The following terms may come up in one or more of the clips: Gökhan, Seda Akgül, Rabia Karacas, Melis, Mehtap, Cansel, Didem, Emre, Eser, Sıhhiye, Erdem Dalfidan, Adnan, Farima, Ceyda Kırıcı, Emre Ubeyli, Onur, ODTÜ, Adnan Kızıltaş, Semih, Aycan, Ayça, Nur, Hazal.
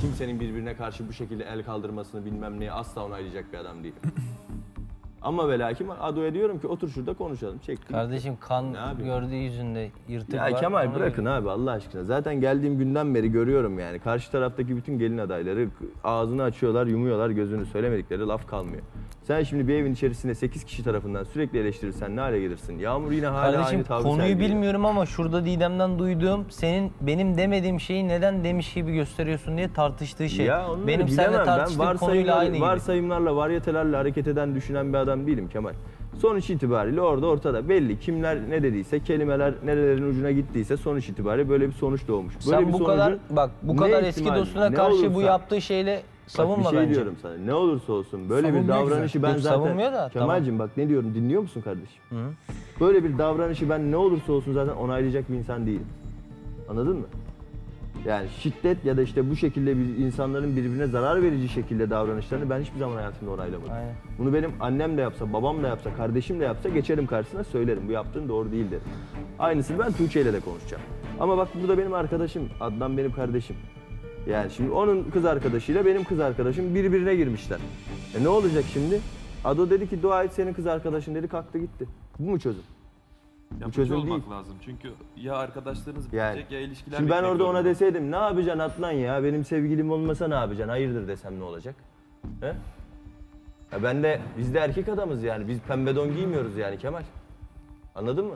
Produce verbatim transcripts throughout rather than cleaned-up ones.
Kimsenin birbirine karşı bu şekilde el kaldırmasını bilmem neye asla onaylayacak bir adam değilim. Ama ve lakin Ado'ya diyorum ki otur şurada konuşalım. Çektim. Kardeşim kan gördüğü yüzünde yırtık ya var. Ya Kemal bırakın öyle. Abi Allah aşkına. Zaten geldiğim günden beri görüyorum yani. Karşı taraftaki bütün gelin adayları ağzını açıyorlar, yumuyorlar gözünü. Söylemedikleri laf kalmıyor. Sen şimdi bir evin içerisinde sekiz kişi tarafından sürekli eleştirirsen ne hale gelirsin? Yağmur yine hala kardeşim, aynı tavrı konuyu sergiliyor. Bilmiyorum ama şurada Didem'den duyduğum senin benim demediğim şeyi neden demiş gibi gösteriyorsun diye tartıştığı şey. Ya benim seninle tartıştığım ben konuyla aynı gibi. Varsayımlarla, varyetelerle hareket eden, düşünen bir adam değilim Kemal. Sonuç itibariyle orada ortada belli. Kimler ne dediyse, kelimeler nerelerin ucuna gittiyse sonuç itibariyle böyle bir sonuç doğmuş. Böyle sen bir bu kadar bak bu kadar eski ihtimal, dostuna karşı olursa, bu yaptığı şeyle savunma bak bir şey bence. Diyorum sana. Ne olursa olsun böyle savunmuyor bir davranışı güzel. Ben yok, zaten da, Kemal'cim tamam. Bak ne diyorum dinliyor musun kardeşim? Hı -hı. Böyle bir davranışı ben ne olursa olsun zaten onaylayacak bir insan değilim. Anladın mı? Yani şiddet ya da işte bu şekilde insanların birbirine zarar verici şekilde davranışlarını ben hiçbir zaman hayatımda onaylamadım. Aynen. Bunu benim annem de yapsa, babam da yapsa, kardeşim de yapsa geçerim karşısına söylerim. Bu yaptığın doğru değil derim. Aynısını ben Tuğçe ile de konuşacağım. Ama bak bu da benim arkadaşım. Adnan benim kardeşim. Yani şimdi onun kız arkadaşıyla benim kız arkadaşım birbirine girmişler. E ne olacak şimdi? Ado dedi ki dua et senin kız arkadaşın dedi kalktı gitti. Bu mu çözüm? Yapıcı olmak değil. Lazım çünkü ya arkadaşlarınız yani, bilecek ya ilişkiler... Şimdi ben orada ona deseydim ne yapacaksın Adnan ya benim sevgilim olmasa ne yapacaksın hayırdır desem ne olacak? He? Ya ben de biz de erkek adamız yani biz pembe don giymiyoruz yani Kemal. Anladın mı?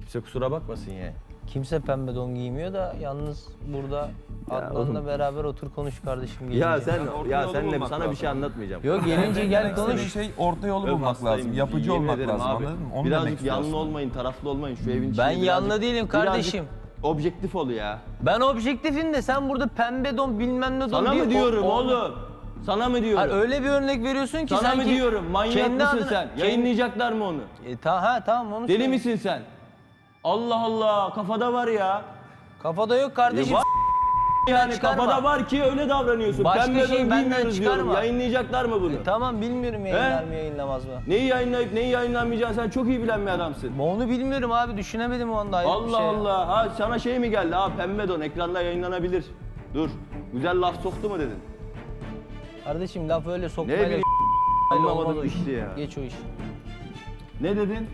Kimse kusura bakmasın yani. Kimse pembe don giymiyor da yalnız burada Adnan'la beraber otur konuş kardeşim. Gelince. Ya sen yani ya senle sana lazım. Bir şey anlatmayacağım. Yok gelince gel konuş. Şey orta yolu bulmak lazım. Yapıcı olmak lazım. Abi. Onu birazcık yanlı olmayın, taraflı olmayın şu evin içinde. Ben yanlı değilim kardeşim. Objektif ol ya. Ben objektifim de sen burada pembe don bilmem ne don sana diye, mı diyorum o, oğlum? Sana mı diyorum? Hayır, öyle bir örnek veriyorsun ki sana mı diyorum? Manyak mısın adına, sen? Kendi... Yayınlayacaklar mı onu? E, ta, ha tamam onu. Deli misin sen? Allah Allah kafada var ya. Kafada yok kardeşim. Ya, yani çıkarma. Kafada var ki öyle davranıyorsun. Başka ben şey benden çıkarma. Yayınlayacaklar mı bunu? E, tamam bilmiyorum yayınlar mı yayınlamaz mı? Neyi yayınlayıp neyi yayınlanmayacağını sen çok iyi bilen bir adamsın. Onu bilmiyorum abi düşünemedim o anda. Allah şey. Allah ha sana şey mi geldi ha pembe don ekranda yayınlanabilir. Dur güzel laf soktu mu dedin? Kardeşim laf öyle sokmayla. Ne bileyim anlamadım işte ya. Geç o iş. Ne dedin?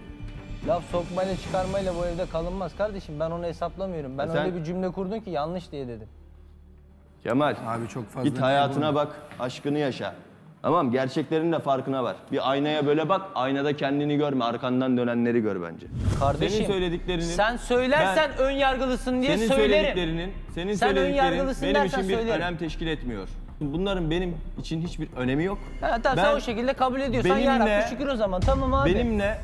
Laf sokmayla çıkarmayla bu evde kalınmaz kardeşim ben onu hesaplamıyorum. Ben sen... öyle bir cümle kurdum ki yanlış diye dedim. Kemal, abi çok fazla git hayatına bak, aşkını yaşa. Tamam, gerçeklerin de farkına var. Bir aynaya böyle bak, aynada kendini görme, arkandan dönenleri gör bence. Kardeşim, senin söylediklerinin, sen söylersen ben, ön yargılısın diye senin söylerim. Söylediklerinin, senin sen söylediklerin benim için bir söylerim. Önem teşkil etmiyor. Bunların benim için hiçbir önemi yok. Ha, tamam, ben, sen o şekilde kabul ediyorsan yarabbim şükür o zaman, tamam abi. Benimle,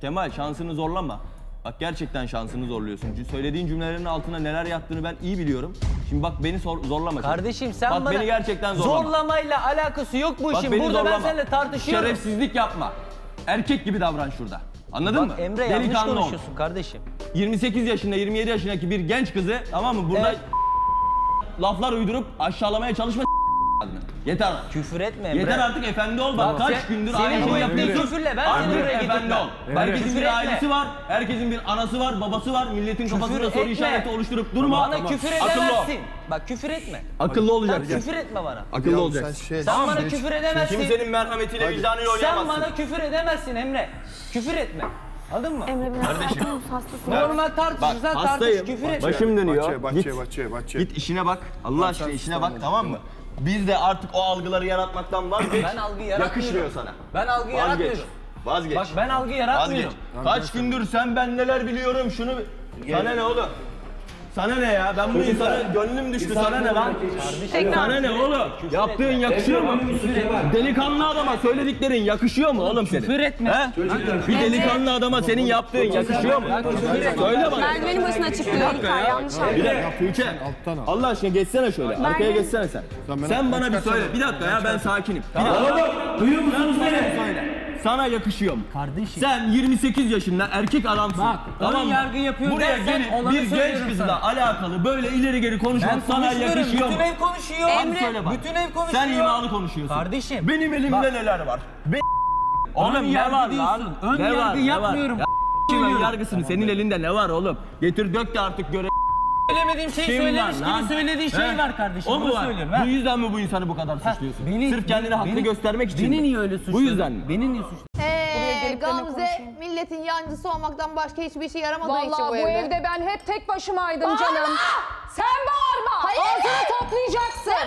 Kemal şansını zorlama. Bak gerçekten şansını zorluyorsun. Çünkü söylediğin cümlelerin altına neler yattığını ben iyi biliyorum. Şimdi bak beni sor, zorlama. Kardeşim sen bak bana beni gerçekten zorlama. Zorlamayla alakası yok bu işin. Burada zorlama. Ben seninle tartışıyorum. Şerefsizlik yapma. Erkek gibi davran şurada. Anladın bak, mı? Emre yanlış konuşuyorsun ol. Kardeşim. yirmi sekiz yaşında yirmi yedi yaşındaki bir genç kızı tamam mı burada evet. Laflar uydurup aşağılamaya çalışma. Yeter. Küfür etme Emre. Yeter artık efendi ol bak kaç sen, gündür aynı şeyi yapıyorsun. Küfürle ben artık seni oraya getirdim. Herkesin bir ailesi var, herkesin bir anası var, babası var. Milletin kafasında soru işareti oluşturup durma. Bana tamam. Küfür edemezsin. Bak küfür etme. Akıllı olacaksın. Küfür etme bana. Akıllı ya, olacaksın. Sen, şey, sen tamam, bana hiç, küfür edemezsin. Kimsenin merhametiyle vicdanıyla oynayamazsın. Sen bana küfür edemezsin Emre. Küfür etme. Anladın mı? Emre biraz kardeşim. Hastasın. Normal tartışırsan tartış, küfür etme. Başım dönüyor. Bahçeye, bahçeye, bahçeye. Git işine bak. Allah aşkına işine bak tamam mı? Biz de artık o algıları yaratmaktan vazgeç. Ben algı yakışmıyor sana. Ben algı vazgeç. Yaratmıyorum. Vazgeç. Bak ben algı yaratmıyorum. Vazgeç. Kaç gündür sen ben neler biliyorum şunu... Sana gel. Ne oğlum? Sana ne ya? Ben bu insana gönlüm düştü. İnsan sana ne lan? Kardeşim. Sana ne oğlum? Küfür yaptığın etme. Yakışıyor mu? Delikanlı adama söylediklerin yakışıyor mu oğlum senin? Küfür etme. He? Bir delikanlı adama senin yaptığın yakışıyor mu? Söyle bana. Merdivenin başına çıktı. Yanlış anladın. Bir dakika. Allah aşkına geçsene şöyle. Arkaya geçsene sen. Sen bana bir söyle. Bir dakika ya ben sakinim. Oğlum duyuyor musunuz beni? Sana yakışıyor mu? Kardeşim. Sen yirmi sekiz yaşında erkek adamsın. Bak, tamam yargı yapıyor. Buraya gelip bir genç kızla alakalı böyle ileri geri konuşmak sana yakışıyor mu? Bütün ev konuşuyor. Emre, söyle bak. Bütün ev konuşuyor. Sen imalı konuşuyorsun. Kardeşim. Benim elimde bak. Neler var? Be oğlum ne var lan? Ön ne yargı var, yapmıyorum. Ya, yargısını tamam, senin elinde ne var oğlum? Getir dök de artık göre. söylemediğim şey söylemiş gibi söylediği şey var kardeşim. O mu var? Bu yüzden mi bu insanı bu kadar suçluyorsun? Sırf kendini haklı göstermek için. Beni niye öyle suçluyorsun? Bu yüzden mi? Beni niye suçluyorsun? Gamze milletin yancısı olmaktan başka hiçbir şey yaramadığı vallahi için bu evde. Vallahi bu evde ben hep tek başımaydım bağırma! Canım. Sen bağırma! Hayır, ağzını hayır. Toplayacaksın.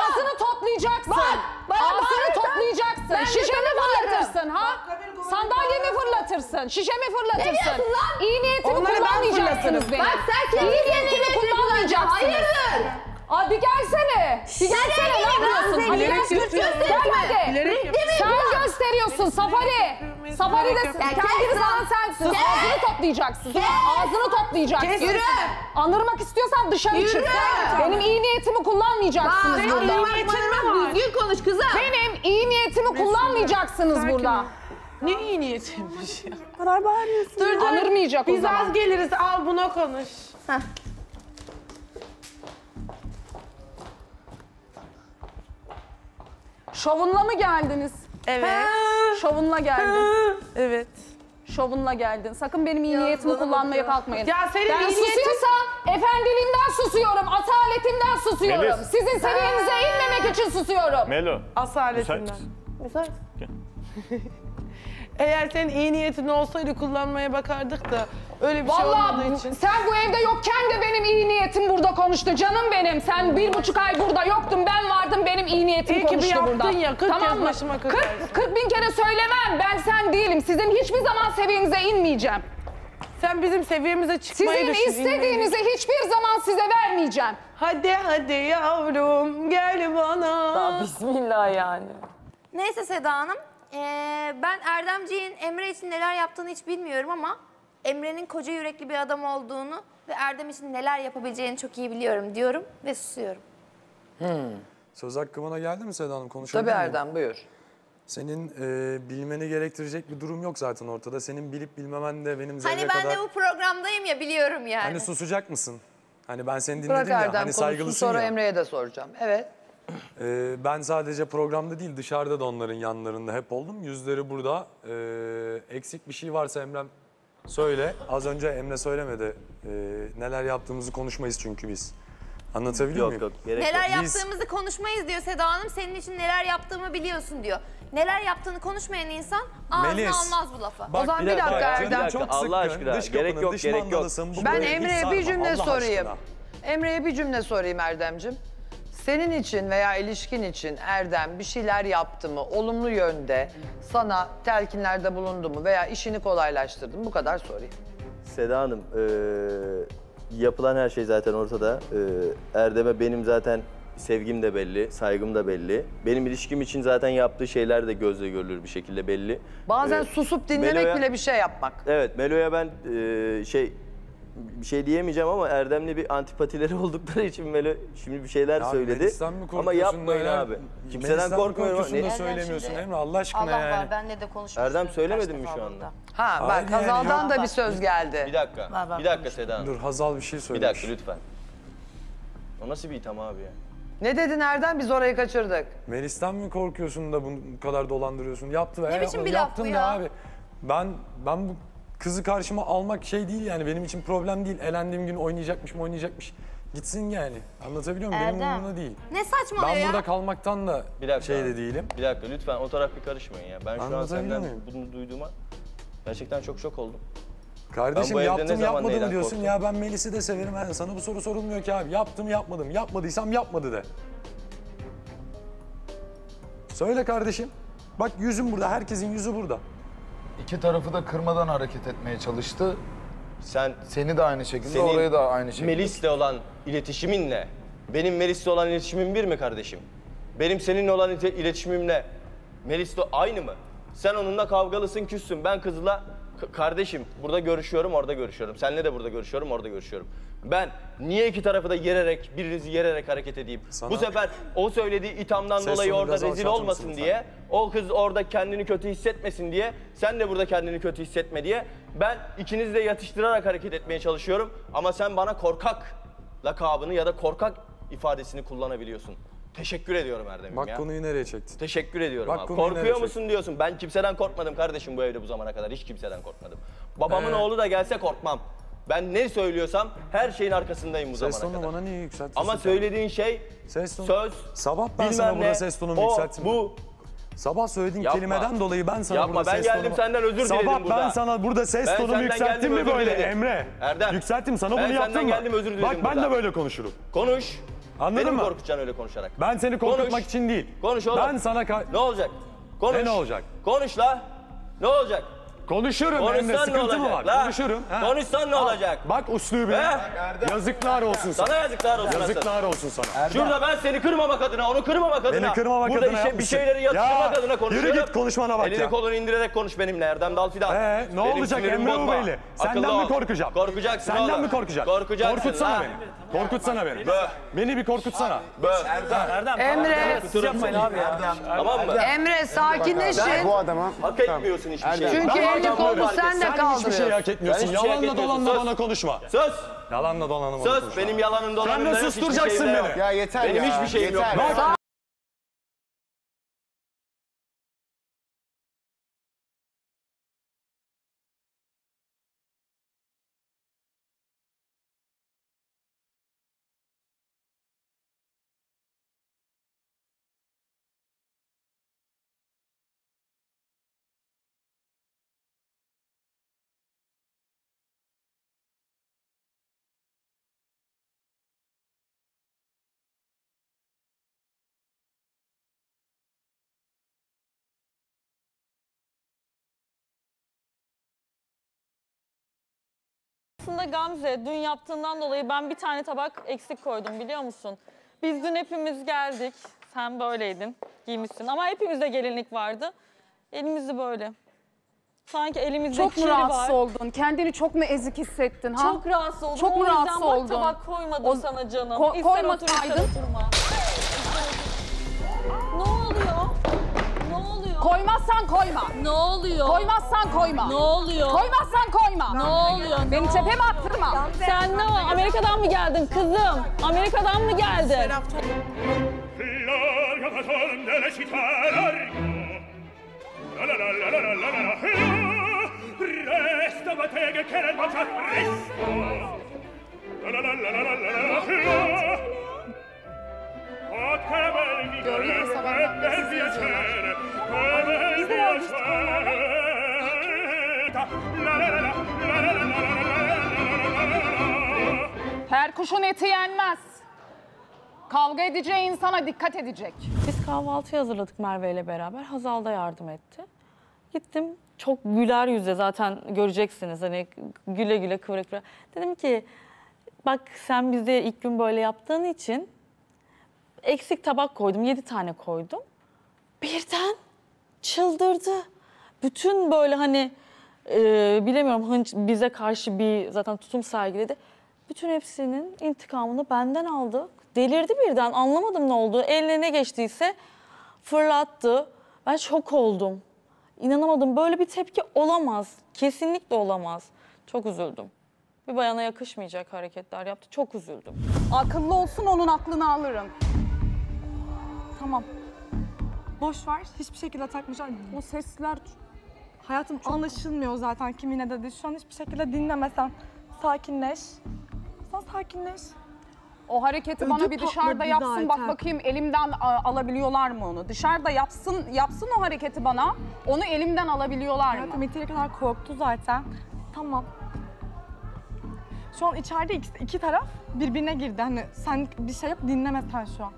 Ağzını toplayacaksın. Bak, ağzını toplayacaksın. Şişemi fırlatırsın ha? Sandalyemi fırlatırsın. Şişemi fırlatırsın. İyi niyetimi kullanmayacaksınız beni. Bak sen iyi niyetimi kullanmayacaksınız. Hayırdır? Aa, bir gelsene. Bir gelsene ne yapıyorsun? Hani biraz gösterme. Sen gösteriyorsun Safari. Safari de kendini sana sensin. Ağzını toplayacaksın. Kes. Ağzını toplayacaksın. Kes. Yürü. Anırmak istiyorsan dışarı yürü. Çık. Benim iyi niyetimi kullanmayacaksınız ben burada. Benim düzgün konuş kızım. Benim iyi niyetimi Mesut kullanmayacaksınız Mesut burada. Ne iyi niyetimmiş ya. O kadar bağırıyorsun. Dur, dur. Anırmayacak biz o zaman. Biz az geliriz. Al buna konuş. Heh. Şovunla mı geldiniz? Evet. Ha. Şovunla geldin. Ha. Evet. Şovunla geldin. Sakın benim iyi ya, niyetimi kullanmaya ya. Kalkmayın. Ya senin ben susuyorsam efendiliğimden susuyorum, asaletimden susuyorum. Melis. Sizin seviyenize inmemek için susuyorum. Melo. Asaletimden. Müsait. Eğer senin iyi niyetin olsaydı kullanmaya bakardık da öyle bir vallahi, şey olmadığı için. Sen bu evde yokken de benim iyi niyetim burada konuştu canım benim. Sen bir buçuk ay burada yoktun ben vardım benim iyi niyetim iyi konuştu burada. İyi ki bir yaptın ya kırk tamam mı? kırk, kırk bin kere söylemem ben sen değilim. Sizin hiçbir zaman seviyenize inmeyeceğim. Sen bizim seviyemize çıkmayı sizin düşün. Sizin istediğinizi inmeyeceğim. Hiçbir zaman size vermeyeceğim. Hadi hadi yavrum gel bana. Daha bismillah yani. Neyse Seda Hanım. Ee, ben Erdemciğin Emre için neler yaptığını hiç bilmiyorum ama Emre'nin koca yürekli bir adam olduğunu ve Erdem için neler yapabileceğini çok iyi biliyorum diyorum ve susuyorum. Hmm. Söz hakkı bana geldi mi Seda Hanım? Konuşabilir miyim? Tabii Erdem buyur. Senin e, bilmeni gerektirecek bir durum yok zaten ortada. Senin bilip bilmemen de benim zerre kadar... Hani ben kadar... de bu programdayım ya biliyorum yani. Hani susacak mısın? Hani ben seni dinledim bırak ya. Erdem, hani saygılısın sonra ya. Emre'ye de soracağım. Evet. Ee, ben sadece programda değil dışarıda da onların yanlarında hep oldum. Yüzleri burada. Ee, eksik bir şey varsa Emre'm söyle. Az önce Emre söylemedi. Ee, neler yaptığımızı konuşmayız çünkü biz. Anlatabiliyor yok, muyum? Yok, neler yok. Yaptığımızı biz... konuşmayız diyor Seda Hanım. Senin için neler yaptığımı biliyorsun diyor. Neler yaptığını konuşmayan insan ağzını almaz bu lafı. Bak, o zaman bir dakika, dakika Erdem. Çok Allah aşkına. Dış gerek kapını, yok, dış gerek yok. Ben Emre'ye bir cümle Allah sorayım. Emre'ye bir cümle sorayım Erdemciğim. Senin için veya ilişkin için Erdem bir şeyler yaptı mı, olumlu yönde sana telkinlerde bulundu mu veya işini kolaylaştırdı mı? Bu kadar sorayım. Seda Hanım, e, yapılan her şey zaten ortada. E, Erdem'e benim zaten sevgim de belli, saygım da belli. Benim ilişkim için zaten yaptığı şeyler de gözle görülür bir şekilde belli. Bazen e, susup dinlemek Melo'ya, bile bir şey yapmak. Evet, Melo'ya ben e, şey... bir şey diyemeyeceğim ama Erdem'le bir antipatileri oldukları için böyle şimdi bir şeyler ya söyledi. Ama yapmayın ya. Abi. Kimseden korkmuyorum. Ne söylemiyorsun Emre Allah aşkına Allah yani. Allah benle de konuşmuştum. Erdem söylemedin mi şu anda? Ha bak aynen. Hazal'dan da bir söz geldi. Bir dakika. Var, var, bir dakika Seda Hanım. Dur Hazal bir şey söylemiş. Bir dakika lütfen. O nasıl bir itham abi ya? Ne dedin Erdem? Biz orayı kaçırdık. Melis'ten mi korkuyorsun da bu kadar dolandırıyorsun? Yaptı ve ne biçim bir laf bu ya? Abi. Ben ben bu kızı karşıma almak şey değil yani benim için problem değil. Elendiğim gün oynayacakmış mı oynayacakmış. Gitsin yani. Anlatabiliyor muyum? Erdem. Benim umurumda değil. Ne saçmalıyor ben ya? Burada kalmaktan da şey de değilim. Bir dakika lütfen o taraf bir karışmayın ya. Ben şu an senden muyum? Bunu duyduğuma gerçekten çok şok oldum. Kardeşim yaptım yapmadım diyorsun korktum. Ya ben Melis'i de severim. Yani sana bu soru sorulmuyor ki abi. Yaptım yapmadım. Yapmadıysam yapmadı de. Söyle kardeşim. Bak yüzüm burada. Herkesin yüzü burada. İki tarafı da kırmadan hareket etmeye çalıştı. Sen seni de aynı şekilde, orayı da aynı şekilde. Melis'le olan iletişiminle, benim Melis'le olan iletişimim bir mi kardeşim? Benim seninle olan iletişimimle Melis'le aynı mı? Sen onunla kavgalısın, küssün. Ben kızla kardeşim burada görüşüyorum, orada görüşüyorum. Seninle de burada görüşüyorum, orada görüşüyorum. Ben niye iki tarafı da yererek, birinizi yererek hareket edeyim? Sana... Bu sefer o söylediği ithamdan ses dolayı orada rezil olmasın diye, sen. O kız orada kendini kötü hissetmesin diye, sen de burada kendini kötü hissetme diye, ben ikinizi de yatıştırarak hareket etmeye çalışıyorum. Ama sen bana korkak lakabını ya da korkak ifadesini kullanabiliyorsun. Teşekkür ediyorum Erdem'im ya. Bak konuyu nereye çektin? Teşekkür ediyorum bak, abi. Korkuyor musun çektin? Diyorsun. Ben kimseden korkmadım kardeşim bu evde bu zamana kadar. Hiç kimseden korkmadım. Babamın ee... oğlu da gelse korkmam. Ben ne söylüyorsam her şeyin arkasındayım bu ses zamana kadar. Ses tonu bana niye yükseltiyorsun? Ama söylediğin şey ses tonu. Söz, sabah ben sana ne, burada ses tonumu yükselttim. Bu. Sabah söylediğin yapma, kelimeden dolayı ben sana yapma, burada ses tonumu... Yapma, ben geldim tonumu... senden özür diledim sabah burada. Sabah ben sana burada ses ben tonumu yükselttim mi böyle diledim. Emre? Erdem. Yükselttim sana ben bunu yaptım mı? Ben senden geldim özür diledim. Bak ben burada de böyle konuşurum. Konuş. Anladın Benim mı? Beni korkutacaksın öyle konuşarak. Ben seni korkutmak konuş için değil. Konuş oğlum. Ben sana... Ne olacak? Konuş. Ne, ne olacak? Konuş la. Ne olacak? Konuşurum. Konuşsan sıkıntı mı var? La. Konuşurum. Ha. Konuşsan ne Al. olacak? Bak üslubuna. Yazıklar olsun sana. Sana yazıklar olsun. Yazıklar olsun sana. Erdem. Şurada ben seni kırmamak adına, onu kırmamak adına. Beni kırmamak burada adına işe, bir şeyleri yatıştırmak ya adına konuşuyorum. Yürü git konuşmana bak elini ya. Elini kolunu indirerek konuş benimle Erdem Dalfidan. Ee, ne benim olacak Emre Ubeyli? Senden mi korkacağım? Korkacaksın Senden oğlum. mi korkacağım? Korkacaksın. Korkutsana beni. Korkutsana beni. Beni bir korkutsana. Erdem. Emre. Tamam mı? Emre sakinleşin. Bu adama. Hak etmiyorsun hiçbir şey. Çünkü Sen, sen de kaldırıyorsun. Hiçbir şey hak etmiyorsun. Şey yalanla dolanla bana konuşma. Söz. Yalanla dolanla bana konuşma. Söz. Benim yalanım dolanımda hiçbir şeyim yok. Sen de susturacaksın beni. Ya yeter ya. Benim hiçbir şeyim yok. Aslında Gamze, dün yaptığından dolayı ben bir tane tabak eksik koydum biliyor musun? Biz dün hepimiz geldik, sen böyleydin, giymişsin ama hepimizde gelinlik vardı. Elimizde böyle. Sanki elimizde var. Çok mu rahatsız var. oldun? Kendini çok mu ezik hissettin? Ha? Çok rahatsız oldum. Çok mu rahatsız oldun? O yüzden bak tabak koymadım o... sana canım. Ko ister otur, ister oturma. Ne oluyor? Koymazsan koyma. Ne oluyor? Koymazsan koyma. Ne oluyor? Koymazsan koyma. Ne oluyor? Beni tepeme attırma. Sen ne o? Amerika'dan mı geldin kızım? Amerika'dan mı geldin? Görüyoruz sabahlarında sizi yazıyorlar. Biz de almıştık onlara. Her kuşun eti yenmez. Kavga edeceği insana dikkat edecek. Biz kahvaltı hazırladık Merve ile beraber. Hazal da yardım etti. Gittim çok güler yüzle zaten göreceksiniz. Hani güle güle kıvra kıvra. Dedim ki bak sen bize ilk gün böyle yaptığın için... Eksik tabak koydum, yedi tane koydum. Birden çıldırdı. Bütün böyle hani e, bilemiyorum hınç bize karşı bir zaten tutum sergiledi. Bütün hepsinin intikamını benden aldı. Delirdi birden, anlamadım ne oldu. Eline ne geçtiyse fırlattı. Ben şok oldum. İnanamadım, böyle bir tepki olamaz. Kesinlikle olamaz. Çok üzüldüm. Bir bayana yakışmayacak hareketler yaptı. Çok üzüldüm. Akıllı olsun, onun aklını alırım. Tamam. Boş ver. Hiçbir şekilde takmayacağım. O sesler hayatım çok anlaşılmıyor zaten kimine dedi. Şu an hiçbir şekilde dinlemesen. Sakinleş. Sen sakinleş. O hareketi Ödü bana bir dışarıda yapsın. Zaten. Bak bakayım elimden alabiliyorlar mı onu? Dışarıda yapsın yapsın o hareketi bana. Onu elimden alabiliyorlar hayatım mı? Hayatım yeteri kadar korktu zaten. Tamam. Şu an içeride iki, iki taraf birbirine girdi. Hani sen bir şey yap dinlemesen şu an.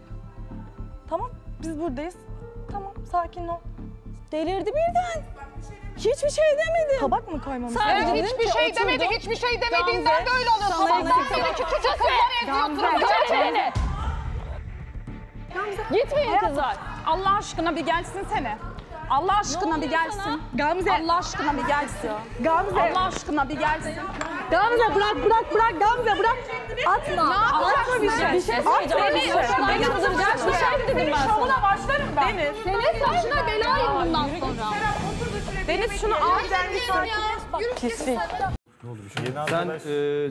Tamam, biz buradayız. Tamam, sakin ol. Delirdi birden. Hiçbir şey demedi. Tabak mı koymamız? Sadece evet, hiçbir şey oturdum. demedi, hiçbir şey demediğinden de öyle oluyor. Sabahtan beri küçük kızlar eziyorsunuz. Gitmeyin. Gitmeyin kızlar. Allah aşkına bir gelsin sene. Allah aşkına bir gelsin. Gamze. Allah aşkına bir gelsin. Gamze. Allah aşkına bir gelsin. Gamze bırak bırak bırak Gamze bırak. Atma. Atma bir şey. Bir şey söyleyeceğim. Bir şey söyleyeceğim. Bir şey dedim ben sana. başlarım ben. Deniz. Senin saçına belayım bundan sonra. Deniz şunu al. Pislik. Sen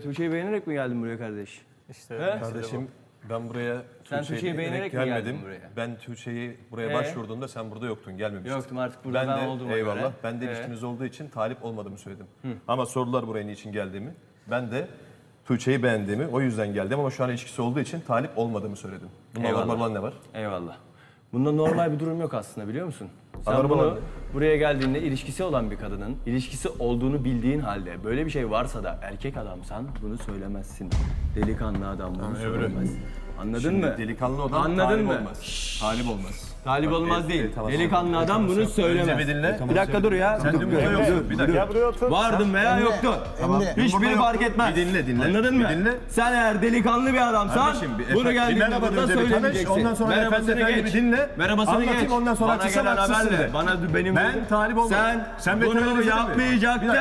Tuğçe'yi beğenerek mi geldin buraya kardeş? İşte kardeşim. Ben buraya Tuğçe'yi beğenerek gelmedim. Buraya. Ben Tuğçe'yi buraya ee? başvurduğumda sen burada yoktun, gelmemiştin. Yoktum artık burada ben, ben de, olduğuma eyvallah, göre. Ben de ilişkiniz ee? olduğu için talip olmadığımı söyledim. Hı. Ama sordular buraya niçin geldiğimi. Ben de Tuğçe'yi beğendiğimi, o yüzden geldim ama şu an ilişkisi olduğu için talip olmadığımı söyledim. Bunda normal ne var? Eyvallah. Bunda normal bir durum yok aslında, biliyor musun? Sen Anladım bunu abi. buraya geldiğinde ilişkisi olan bir kadının, ilişkisi olduğunu bildiğin halde böyle bir şey varsa da erkek adamsan bunu söylemezsin. Delikanlı adam bunu söylemez. Anladın Şimdi mı? Delikanlı adam Anladın talip mı? olmaz. Şşş. Talip olmaz. Talip olmaz e, değil. E, tamam, delikanlı tamam, adam tamam, bunu söylemez. Bir, bir dakika dur ya. Sen dur, buraya otur. Bir dakika. Buraya otur. Vardım veya yoktu. Tamam. Hiçbiri fark etmez. Bir dinle dinle. Anladın mı? Dinle. Sen eğer delikanlı bir adamsan bunu geldiğinde burada söylemeyeceksin. Ondan sonra efendim bir dinle. Merhabasını geç. Ondan sonra açıksan haksızsın de. Bana benim Ben talip olmadım. Sen bunu yapmayacaktın.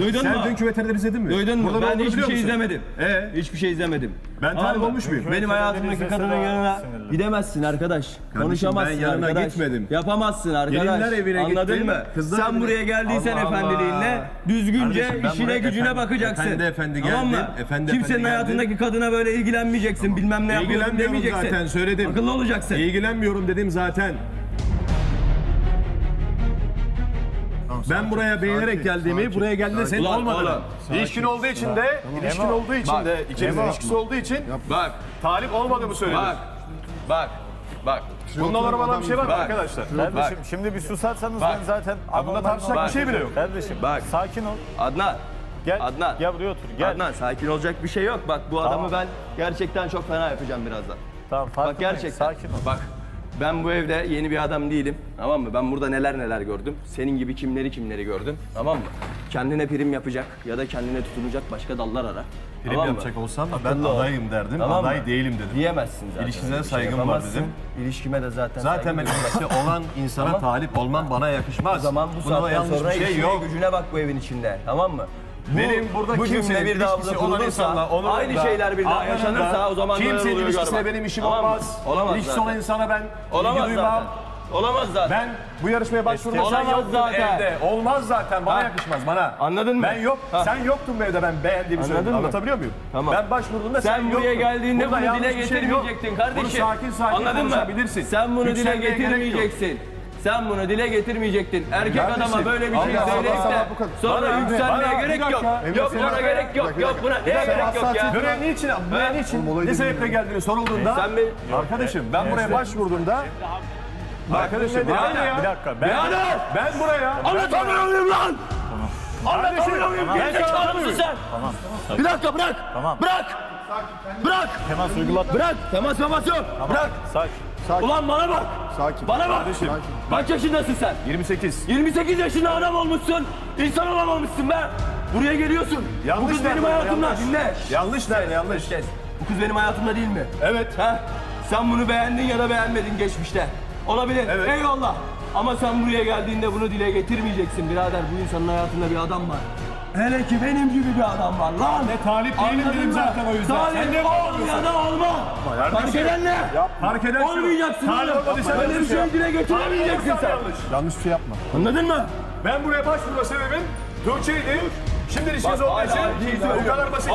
Duydun mu? Sen dünkü veterinerde biz izledin mi? Duydun mu? Ben hiçbir şey izlemedim. Hiçbir şey izlemedim. Ben talip olmuş muyum? Benim hayatımdaki kadının yanına gidemezsin arkadaş. Konuşamazsın arkadaş. Ben gitmedim. Yapamazsın arkadaş. Anladın mı? Sen buraya geldiysen efendiliğinle düzgünce işine gücüne bakacaksın. Tamam mı? Kimsenin hayatındaki kadına böyle ilgilenmeyeceksin. Bilmem ne yapıyorum demeyeceksin. Zaten söyledim. Akıllı olacaksın. İlgilenmiyorum dedim zaten. Ben buraya beğenerek geldiğimi, buraya geldiğinde senin olmadı. İlişkin olduğu için de, ilişkin olduğu için de, içerisinde ilişkisi olduğu için bak, talip olmadığımı söyledim. Bak, bak, bak. Bundan sonra bana bir şey var mı arkadaşlar? Kardeşim şimdi bir susarsanız ben zaten... Bunda tartışacak bir şey bile yok. Kardeşim bak, sakin ol. Adnan. Gel, Adnan. Gel buraya otur, gel. Adnan, sakin olacak bir şey yok. Bak bu adamı ben gerçekten çok fena yapacağım birazdan. Tamam, farkındayım, sakin ol. Bak. Ben bu evde yeni bir adam değilim, tamam mı? Ben burada neler neler gördüm. Senin gibi kimleri kimleri gördüm, tamam mı? Kendine prim yapacak ya da kendine tutunacak başka dallar ara. Prim tamam yapacak mı? olsam ben adayım derdim, tamam aday mı? değilim dedim. Diyemezsin zaten. İlişkinize saygım şey var dedim. İlişkime de zaten Zaten ben ilişkisi olan insana tamam. talip olman bana yakışmaz. O zaman bu saatten sonra şey işine yok. gücüne bak bu evin içinde, tamam mı? Bu, Benim burada bu kimse bir daha bulunursa, aynı da, şeyler bir daha yaşanırsa o zaman kimsenin ilişkisine benim işim tamam olmaz. Olamaz İlişkisi zaten. olan insana ben olamaz ilgi duymam. Zaten. Olamaz zaten. Ben bu yarışmaya başvurduğum sen yoktun zaten. evde. Olmaz zaten, bana ha. yakışmaz bana. Anladın mı? Ben yok, ha. sen yoktun bu evde ben beğendiğimi söyledim. Anlatabiliyor muyum? Tamam. Ben başvurduğumda sen, sen yoktun. Sen buraya geldiğinde burada bunu dile getirmeyecektin şey kardeşim. Bunu sakin sakin konuşabilirsin. Sen bunu dile getirmeyeceksin. Sen bunu dile getirmeyecektin. Erkek Gerçekten. adama böyle bir şey söyleyip de sonra bana, yükselmeye bana, gerek yok. Ya. Yok buna gerek yok. Yok buna neye gerek yok ya? Buraya niçin? Buraya niçin? Ne sebeple geldiğini sorulduğunda e, arkadaşım ben e, buraya e, başvurduğumda e, arkadaşım bir dakika ben ben buraya anlatamıyorum lan. Anlatamıyorum. Gerizekalı mısın sen? Bir dakika bırak. Bırak. Bırak. Temas uygulat. Bırak. Temas temas yok. Bırak. Sakin. Sakin. Ulan bana bak. Sakin. Bana bak. Kardeşim. Kaç yaşındasın sen? yirmi sekiz. yirmi sekiz yaşında adam olmuşsun. İnsan olamamışsın be. Buraya geliyorsun. Yanlış Bu kız benim hayatımda. Yanlış. Dinle. Yanlış lan yanlış. Bu kız benim hayatımda değil mi? Evet. Ha? Sen bunu beğendin ya da beğenmedin geçmişte. Olabilir. Evet. Eyvallah. Ama sen buraya geldiğinde bunu dile getirmeyeceksin birader. Bu insanın hayatında bir adam var. Hele ki benim gibi bir adam var lan. Ne talip değilim dedim zaten o yüzden. Talip ol ya da olma. Fark eden ne? Fark eden şu. Olmayacaksın. Öyle bir şey dile getiremeyeceksin sen. Yanlış bir şey yapma. Anladın mı? Ben buraya başvurma sebebim Türkçeydi. Şimdi ilişkiniz olduğu için bu kadar basit.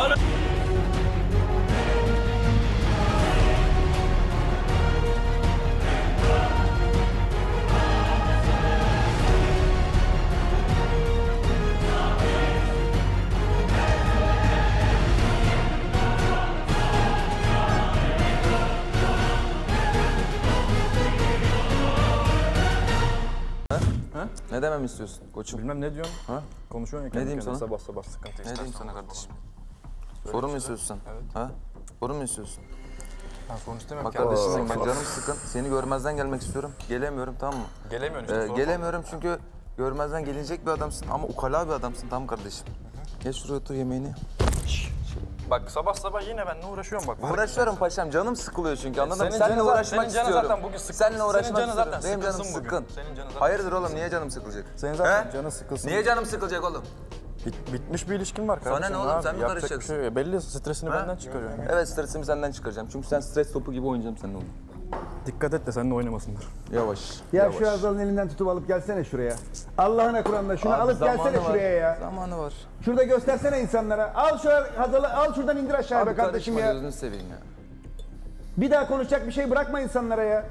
Ne demem istiyorsun koçum? Bilmem ne diyorsun? Ha? Konuşuyorsun ya kendi kendine sana? sabah sabah sıkıntı. Ne diyeyim sana kardeşim? Sorun mu istiyorsun? Evet. Ha? Sorun mu istiyorsun? Ben sorun istemem kardeşim. Bak kardeşim canım sıkın. Seni görmezden gelmek istiyorum. Gelemiyorum tamam mı? Gelemiyorum işte. Ee, gelemiyorum olur. çünkü görmezden gelinecek bir adamsın ama ukala bir adamsın tamam kardeşim. Hı-hı. Geç şuraya otur yemeğini. Bak sabah sabah yine ben ne uğraşıyorum bak. Uğraşıyorum paşam canım sıkılıyor çünkü anladın mı? Seninle uğraşmak istiyorum. Senin canın zaten bugün sıkılsın. Seninle uğraşmak istiyorum. Benim canım sıkın. Hayırdır oğlum niye canım sıkılacak? Senin zaten canın sıkılsın. Niye canım sıkılacak oğlum? Bit, bitmiş bir ilişkin var kardeşim. Sana ne oğlum sen mi karışacaksın? Şey belli stresini ha? benden çıkarıyorum. Yani. Evet stresimi senden çıkaracağım çünkü sen stres topu gibi oynayacağım seninle oğlum. Dikkat et de seninle oynamasınlar. Yavaş. Ya yavaş. Şu Hazal'ın elinden tutup alıp gelsene şuraya. Allah'ına Kur'an'da şunu Abi, alıp gelsene var. şuraya ya. Zamanı var. Şurada göstersene insanlara. Al şu Hazal'ı al şuradan indir aşağıya be kardeşim ya. Gözünü seveyim ya. Bir daha konuşacak bir şey bırakma insanlara ya.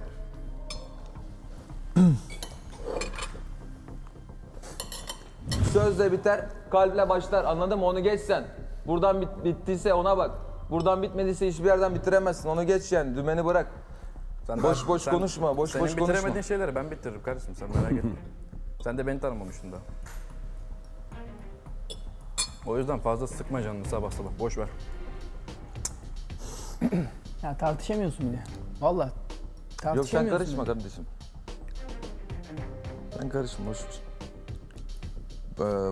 Sözle biter, kalple başlar. Anladın mı? Onu geç sen. Buradan bit bittiyse ona bak. Buradan bitmediyse hiçbir yerden bitiremezsin. Onu geç yani, dümeni bırak. Sen boş ben, boş sen, konuşma, boş boş konuşma. Senin bitiremediğin şeyleri ben bitiririm kardeşim, sen merak etme. Sen de beni tanımamışsın da. O yüzden fazla sıkma canını sabah sabah, boş ver. Ya tartışamıyorsun bile. Vallahi tartışamıyorsun. Yok sen karışma bile kardeşim. Ben karışma, boş ver.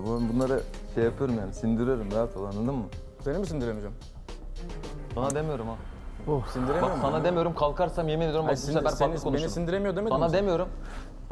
Bunları şey yapıyorum yani, sindiriyorum, rahat ol, anladın mı? Seni mi sindiremeyeceğim? Sana demiyorum ha. Oh. Sindiremiyorum. Bak sana demiyorum, kalkarsam yemin ediyorum bak, bu sefer farklı konuşurum. Beni sindiremiyor demedim mi? Sana demiyorum.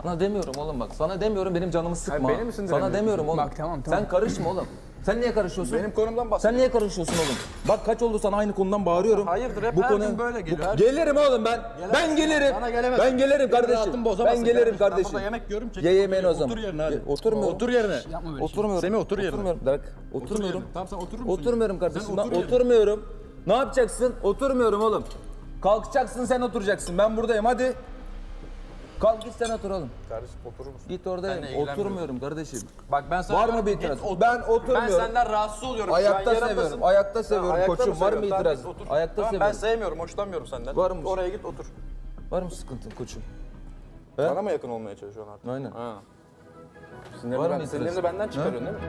Sana demiyorum oğlum bak. Sana demiyorum, benim canımı sıkma. Hayır, beni mi sindiremiyorsun? Sana demiyorum oğlum. Bak tamam tamam. Sen karışma oğlum. Sen niye karışıyorsun? Benim konumdan bahsediyorum. Sen niye karışıyorsun oğlum? Bak kaç oldu sana aynı konudan bağırıyorum. Hayırdır hep bu her konu, gün böyle geliyor. Bu, gelirim oğlum ben. Gelemez, ben gelirim. Ben gelirim kardeşim. Ben gelirim kardeşim. Ben yemek yiyorum. Ye yemeğini o zaman. Otur yerine hadi. Oturmuyorum. Otur yerine. Oturmuyorum. Semih otur yerine. Oturmuyorum. Bak oturmuyorum. Tamam sen oturur musun? Oturmuyorum kardeşim. Oturmuyorum. Ne yapacaksın? Oturmuyorum oğlum. Kalkacaksın sen, oturacaksın. Ben buradayım hadi. Kalk git sen otur oğlum. Kardeşim oturur musun? Git oradayım. Oturmuyorum kardeşim. Bak ben sana... Var mı bir itiraz? Otur. Ben oturmuyorum. Ben senden rahatsız oluyorum. Ayakta seviyorum. Ayakta seviyorum. Ayakta koçum seviyorum? Var mı itiraz? Ayakta tamam, seviyorum. Ben sevmiyorum. Hoşlanmıyorum senden. Var mı? Oraya git otur. Var mı sıkıntın koçum? He? Bana mı yakın olmaya çalışıyorsun artık? Aynen. Ha. Sinirini var ben, mı itiraz? Sinirini benden çıkarıyorsun ha? Değil mi?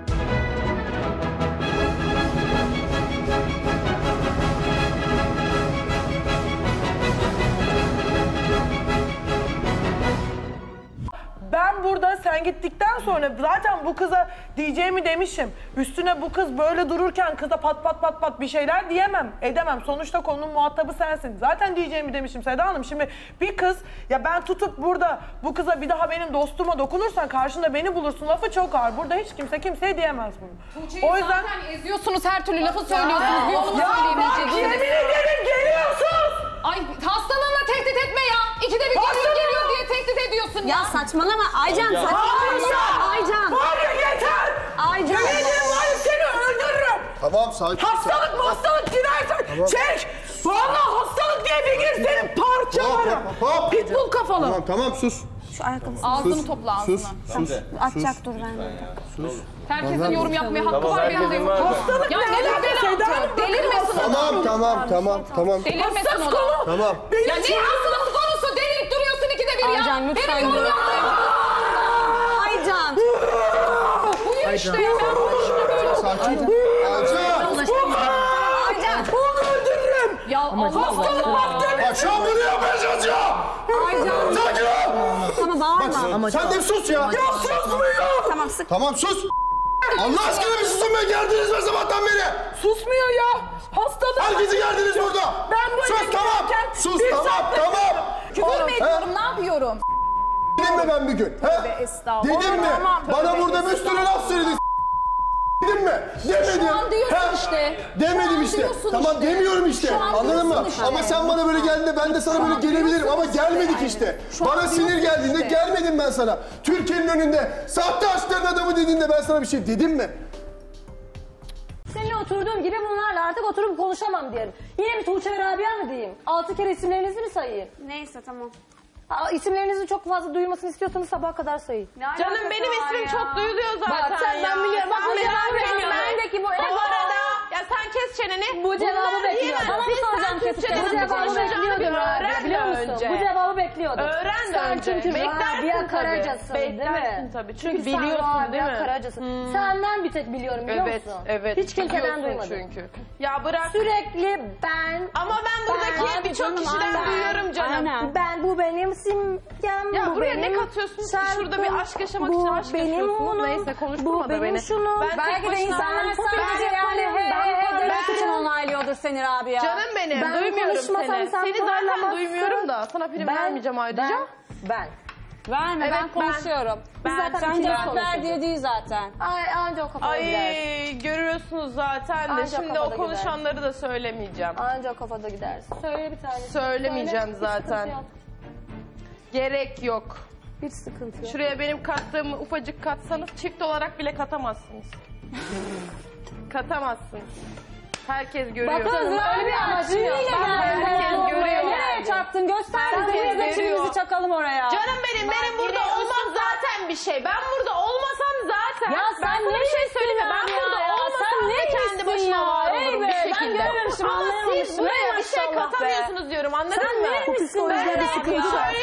Ben burada sen gittikten sonra zaten bu kıza diyeceğimi demişim. Üstüne bu kız böyle dururken kıza pat pat pat pat bir şeyler diyemem, edemem. Sonuçta konunun muhatabı sensin. Zaten diyeceğimi demişim Seda Hanım. Şimdi bir kız, ya ben tutup burada bu kıza bir daha benim dostuma dokunursan karşında beni bulursun lafı çok ağır. Burada hiç kimse kimseye diyemez bunu. Tuğçe'yi o yüzden zaten eziyorsunuz, her türlü lafı söylüyorsunuz. Bir yolunu söyleyemeyeceğim. Yemin ederim geliyorsun. Ay hastalığına tehdit etme ya. İkide bir gelin geliyor diye tehdit ediyorsun ya. Ya saçmalama Aycan, saçmalama. Aycan! Aycan! Bari yeter! Aycan! Yemin var seni öldürürüm! Tamam sakin. Hastalık mı hastalık girersen tamam. Çek! Vallahi hastalık diye bir gir senin parçalarım. Pitbull kafalı. Tamam tamam sus. Şu ayakkabısını. Ağzını sus, topla ağzını. Sus, sus, sus. Atacak dur ben. Sus. Herkesin yorum yapmaya hakkı tamam, var benim de. Hastalık ya ne alakası? Delirmesin onu. Tamam tamam tamam tamam. Delirmesin onu. Tamam. Ya ne hastalık konusu? Delirip duruyorsun ikide bir ya. Aycan lütfen. Benim yorum yapmaya hakkı. Aycan. Buyur işte ben başına böyle. Sakin. Aycan. Ya hastalık baktığını aşağı bunu yapacağız ya! Aycan! Sakin ol! Bağırma! Bak, sen de sus ya! Ya sus mu ya? Tamam sık! Tamam sus! Allah aşkına bir susun be! Geldiniz be sabahtan beri! Susmuyor ya! Hastalık! Herkesi geldiniz burada! Ben bu sus tamam! Sus tamam! Tamam! Küfür mü ediyorum? Ne yapıyorum? Dedim mi ben bir gün? He? Dedim mi? Bana burada bir sürü laf söyledin. Dedim mi? Demedim. Şu an diyorsun ha. işte. Demedim işte. Tamam işte. Demiyorum işte. Anladın mı? Işte. Ama sen bana böyle geldiğinde ben de sana şu böyle gelebilirim ama gelmedik işte. işte. Bana sinir geldiğinde işte. Gelmedim ben sana. Türkiye'nin önünde sahte aşkların adamı dediğinde ben sana bir şey dedim mi? Seninle oturduğum gibi bunlarla artık oturup konuşamam diyelim. Yine mi Tuğçe ve Rabia mı diyeyim? Altı kere isimlerinizi mi sayayım? Neyse tamam. Aa, isimlerinizin çok fazla duyulmasını istiyorsanız sabaha kadar sayın. Canım benim ismim ya. Çok duyuluyor zaten. Bak sen ben biliyorum. Bak bu cevabı bu arada ya sen kes çeneni. Bu cevabı bekliyordum. Bana mı soracağım kesin? Bu cevabı bekliyordum. Öğren biliyor musun? Bu cevabı bekliyordum. Öğren de önce. Sen çünkü Rabia Karacasın değil mi? Beklersin tabii. Çünkü biliyorsun değil mi? Karacasın. Senden bir tek biliyorum biliyor musun? Evet. Hiç kimseden duymadım. Ya bırak. Sürekli ben. Ama ben buradaki birçok kişiden duyuyorum canım. Ben bu benim. Simgen, ya buraya benim, ne katıyorsun? Şarkı, şurada bir aşk yaşamak için aşk yaşıyorsunuz. Neyse konuşturma da beni. Şunun, ben belki de insanlar sadece yani ben için onaylıyordur seni Rabia. Canım benim ben duymuyorum seni. Seni zaten duymuyorum da sana prim ben, vermeyeceğim ayrıca. Ben. ben. Verme evet, ben konuşuyorum. Ben, ben zaten cevap ver diye değil zaten. Ay anca o kafada gider. Ay görüyorsunuz zaten de şimdi o konuşanları gider. Da söylemeyeceğim. Anca o kafada gidersin. Söyle bir tane. Söylemeyeceğim zaten. Gerek yok. Hiç sıkıntı yok. Şuraya benim kattığımı ufacık katsanız çift olarak bile katamazsınız. Katamazsınız. Herkes görüyor. Bakarız öyle bir amacı yok. Herkes ya. Görüyor. Nereye çarptın? Göster bize. Biz içimizi çakalım oraya. Canım benim, bak, benim burada olmam zaten bir şey. Ben burada olmasam zaten. Ya sen ben ne bir şey söyleme. Ben ya. Burada olmasam sen ne kendi başına var. anlayamamışım, ama anlayamamışım. Siz buraya bir şey katamıyorsunuz be. Diyorum, anladın sen mı? Sen ne misin? Ben de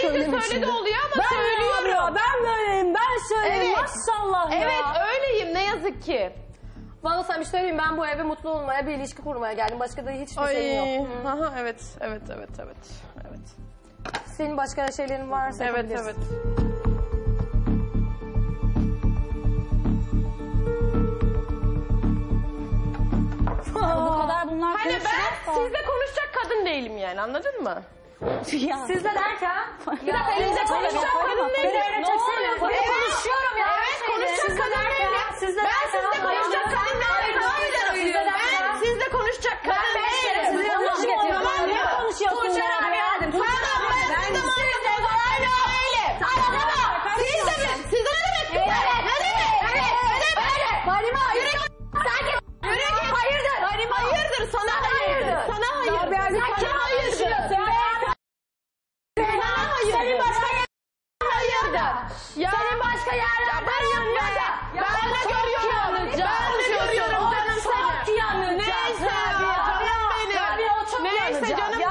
söyledi söyle de oluyor ama ben söylüyorum. Ben böyleyim, ben söyleyeyim. Evet. Maşallah ya. Evet öyleyim ne yazık ki. Vallahi sana bir şey söyleyeyim, ben bu eve mutlu olmaya, bir ilişki kurmaya geldim. Başka da hiçbir şeyim yok. Hı. Aha, evet, evet, evet, evet, evet. Senin başka şeylerin varsa evet, yapabilirsin. Evet, evet. Bu kadar bunlar hani ben sizle konuşacak kadın değilim yani, anladın mı? Ya. Sizle derken? Ya sizle konuşacak kadın değilim. Ne oluyor? Ben konuşuyorum ya. Evet konuşacak kadın değilim. Ben sizle konuşacak kadın değilim. Ben sizle konuşacak kadın değilim. Ben konuşuyorum. Tamam ya. Tuğçer abi geldim. Tamam ben sizle konuşacak kadın değilim. Tamam. Siz de mi? Siz de ne demek? Evet. Ne demek? Evet. Ne demek? Farima yürek. Sakin. Yürek. Hayırdır? Hayırdır sana hayırdır. hayırdır. Sana hayırdır. Sen hayırdır. Sen hayırdır. Sen hayırdır. Senin başka yerlerden hayırdır. Senin başka yerlerden yanında. Ben de görüyorum. Ben de görüyorum canım seni. Neyse canım benim.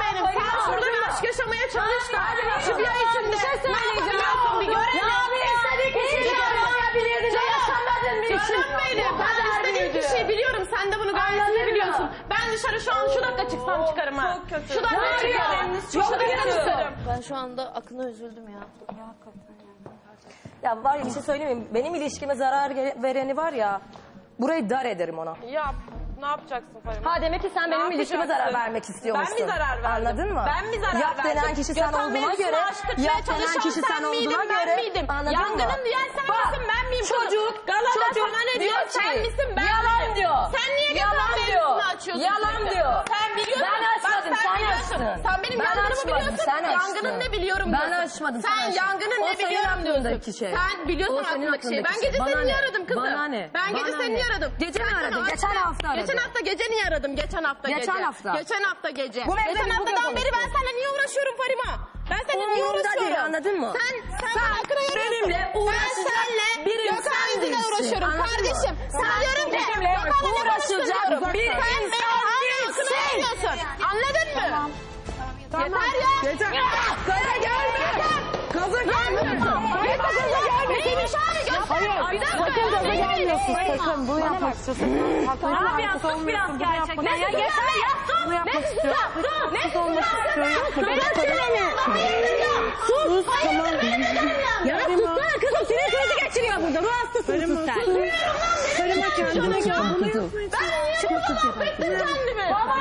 Neyse canım benim. Sen burada bir aşk yaşamaya çalış da. Şu bir ay için bir şey söyleyeceğim. Bir görelim. Hiç aramayabilirdin de yaşamadın mı? Canım benim. Ben istediğim bir şey biliyorum. Sen de bunu gayet biliyorsun. Ben dışarı şu an şu dakika çıksam çıkarım ha. Çok kötü. Şu dakika çıkarım. Şu dakika çıkarım. Ben şu anda aklına üzüldüm ya. Ya hakikaten yani. Ya var ya bir şey söyleyeyim. Benim ilişkime zarar vereni var ya. Burayı dar ederim ona. Yap. Ne yapacaksın Farima? Ha demek ki sen ne benim ilişkime zarar vermek istiyormuşsun. Ben mi zarar verdim? Anladın mı? Ben mi zarar verdim? Yap denen kişi sen olduğuna göre. Yap denen kişi sen olduğuna göre. Anladın mı? Yangınım diyen sen misin ben miyim? Çocuk. Galata sana ne diyor? Sen misin ben? Yalan diyor. Sen niye yalan diyor? Yalan diyor. Sen biliyorsun. Ben açmadım. Sen açtın. Sen benim yangınımı biliyorsun. Yangının ne biliyorum diyorsun. Ben açmadım. Sen yangının ne biliyorum diyorsun. Sen biliyorsun aklındaki şey. Ben gece seni niye aradım kızım? Bana ne? Ben gece seni niye aradım? Gece mi aradın? Geçen hafta aradım. Geçen hafta gece niye aradım? Geçen hafta geçen gece. Hafta. Geçen hafta gece. Bu geçen haftadan beri ben seninle niye uğraşıyorum Farima? Ben seninle niye uğraşıyorum? Değil, anladın mı? Sen, sen, sen bana benimle uğraşacak birim sen değilsin. Uğraşıyorum. Anladın kardeşim mı? Sen diyorum ki Gökhan'la uğraşacak bir insan değilsin. Anladın mı? Tamam. Tamam. Yeter ya. Yeter. Gaza gelme. Gaza gelme. Gaza gelme. Hayır, sakın gaza gelmiyorsun, sakın bunu yapmak istiyorsun. Abi yaptık biraz gerçekten. Ne sizi yaptın? Ne sizi yaptın? Ne sizi yaptın? Bırak seni. Sus. Hayırdır benim adamım ya. Ya sussana kızım, senin sözü geçiriyor burada. Ruh hastasın sus sen. Sarıma kendini çok kızım. Ben niye bu kadar mahvettim kendimi? Baba.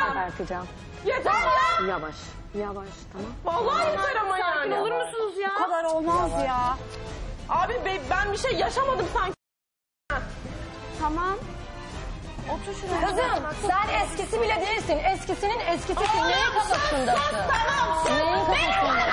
Yeter ya. Yavaş, yavaş tamam. Vallahi yeter ama yani. Sakin olur musunuz ya? Bu kadar olmaz ya. Abi be, ben bir şey yaşamadım sanki. Tamam. Otur şuraya. Kızım sen eskisi bile değilsin. Eskisinin eskisisin. Aa, neyin kafasındasın? Tamam. Neyin kafasındasın?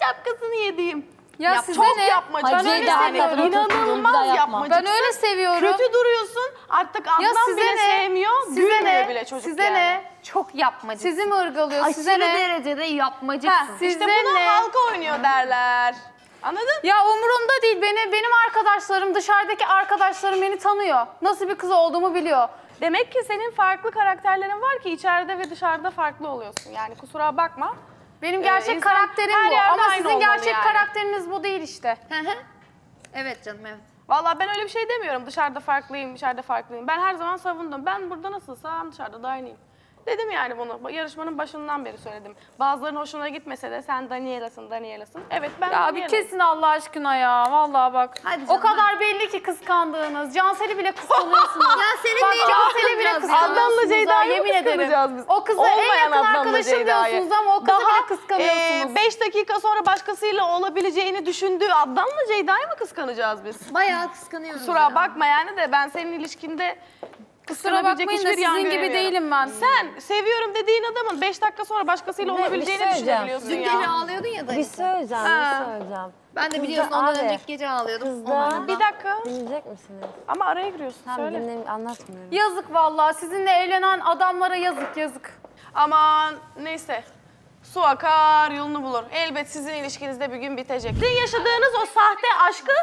Şapkasını yediğim. Ya, ya size ne? Yapma. Ben Hacı öyle seviyorum. İnanılmaz yapmacıksın. Ben öyle seviyorum. Kötü duruyorsun. Artık Adnan bile ne? Sevmiyor. Size gülmüyor ne? Bile çocuk size yani. Ne? Çok yapmacıksın. Sizi mi ırgalıyor? Aşırı size ne? Derecede yapmacıksın. Ha, işte buna ne? Halka oynuyor derler. Anladın? Ya umurumda değil. Beni, benim arkadaşlarım, dışarıdaki arkadaşlarım beni tanıyor. Nasıl bir kız olduğumu biliyor. Demek ki senin farklı karakterlerin var ki içeride ve dışarıda farklı oluyorsun. Yani kusura bakma. Benim gerçek ee, karakterim bu ama sizin gerçek yani. Karakteriniz bu değil işte. Evet canım evet. Vallahi ben öyle bir şey demiyorum. Dışarıda farklıyım, dışarıda farklıyım. Ben her zaman savundum. Ben burada nasılsam dışarıda da aynıyım. Dedim yani bunu. Yarışmanın başından beri söyledim. Bazılarının hoşuna gitmese de sen Daniela'sın, Daniela'sın. Evet ben ya Daniela'm. Bir kesin Allah aşkına ya. Vallahi bak. O kadar belli ki kıskandığınız. Cansel'i bile kıskanıyorsunuz. Cansel'i bile kıskanıyorsunuz. Adnan'la Ceyda'yı mı kıskanacağız biz? O kızı en yakın arkadaşım diyorsunuz ama o kızı bile kıskanıyorsunuz. beş dakika sonra başkasıyla olabileceğini düşündüğü Adnan'la Ceyda'yı mı kıskanacağız biz? Bayağı kıskanıyoruz. Kusura bakma yani de ben senin ilişkinde... Kusura bakmayın da sizin gibi veriyorum. Değilim ben. Sen seviyorum dediğin adamın beş dakika sonra başkasıyla ne, olabileceğini düşünebiliyorsun ya. Dün gece ağlıyordun ya da. Bir söyleyeceğim, bir söyleyeceğim. Ben de biliyorsun ondan abi, önceki gece ağlıyordum. Kızda, bir dakika. Dinleyecek misiniz? Ama araya giriyorsun. Tamam, söyle. Dinleyeyim, anlatmıyorum. Yazık vallahi sizinle evlenen adamlara yazık yazık. Aman neyse. Su akar yolunu bulur. Elbet sizin ilişkinizde bir gün bitecek. Dün yaşadığınız o sahte aşkı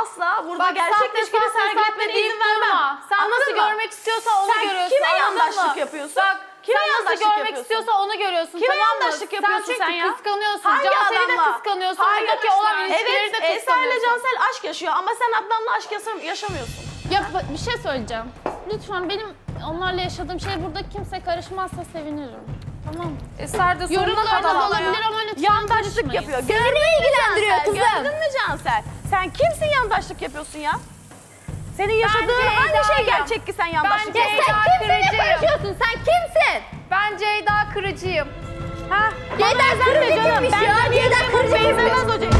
asla burada bak, gerçek ilişkini sergiletmene izin vermem. Sen anladın nasıl mı? Görmek istiyorsan onu sen görüyorsun. Kime yandaşlık mı? Yapıyorsun? Bak, kime sen nasıl görmek yapıyorsun? İstiyorsa onu görüyorsun. Kime tamam yandaşlık yapıyorsun sen ya? Sen çünkü kıskanıyorsun. Cansel'i de kıskanıyorsun. Buradaki olan ilişkileri de kıskanıyorsun. Evet, Eser'le Cansel aşk yaşıyor ama sen Adnan'la aşk yaşamıyorsun. Ya bir şey söyleyeceğim. Lütfen benim onlarla yaşadığım şey burada kimse karışmazsa sevinirim. Tamam. Eser de sonuna kadar olabilir ama lütfen yandaşlık yapıyor. Seni ne ilgilendiriyor Cansel, kızım? Gördün mü Cansel? Sen kimsin yandaşlık yapıyorsun ya? Senin yaşadığın bence hangi Eda şey gerçek ki sen yandaşlık bence yapıyorsun? Sen kimsin ne konuşuyorsun? Sen kimsin? Ben Ceyda Kırıcıyım. Ha? Ceyda Kırıcı kimmiş ya? Ceyda Kırıcı kimmiş?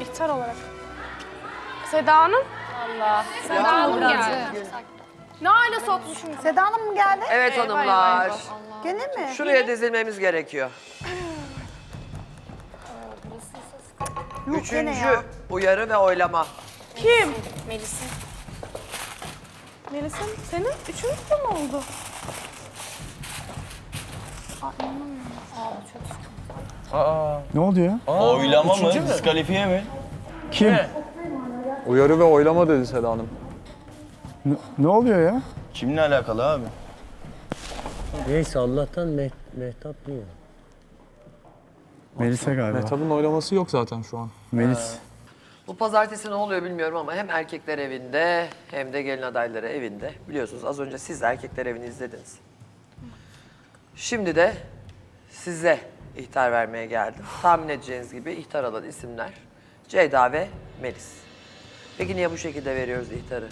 İhtar olarak. Seda Hanım. Allah. Seda Hanım geldi. Ne aile sokmuşum. Seda Hanım mı geldi? Evet eyvah, hanımlar. Eyvah, eyvah. Gene mi? Şuraya yine dizilmemiz gerekiyor. Yok, üçüncü uyarı ve oylama. Kim? Melis'in. Melis'in senin üçüncü mü oldu? Aa, inanamıyorum. Aa, çok sıkıntı. Aa. Ne oldu ya? Aa, oylama mı? Diskalifiye mi? Kim? Uyarı ve oylama dedi Seda Hanım. Ne, ne oluyor ya? Kimle alakalı abi? Neyse Allah'tan Meht Mehtap değil. Melis'e galiba. Mehtap'ın oylaması yok zaten şu an. Melis. Ha. Bu pazartesi ne oluyor bilmiyorum ama hem erkekler evinde hem de gelin adayları evinde. Biliyorsunuz az önce siz erkekler evini izlediniz. Şimdi de size İhtar vermeye geldim. Tahmin edeceğiniz gibi ihtar alan isimler Ceyda ve Melis. Peki niye bu şekilde veriyoruz ihtarı?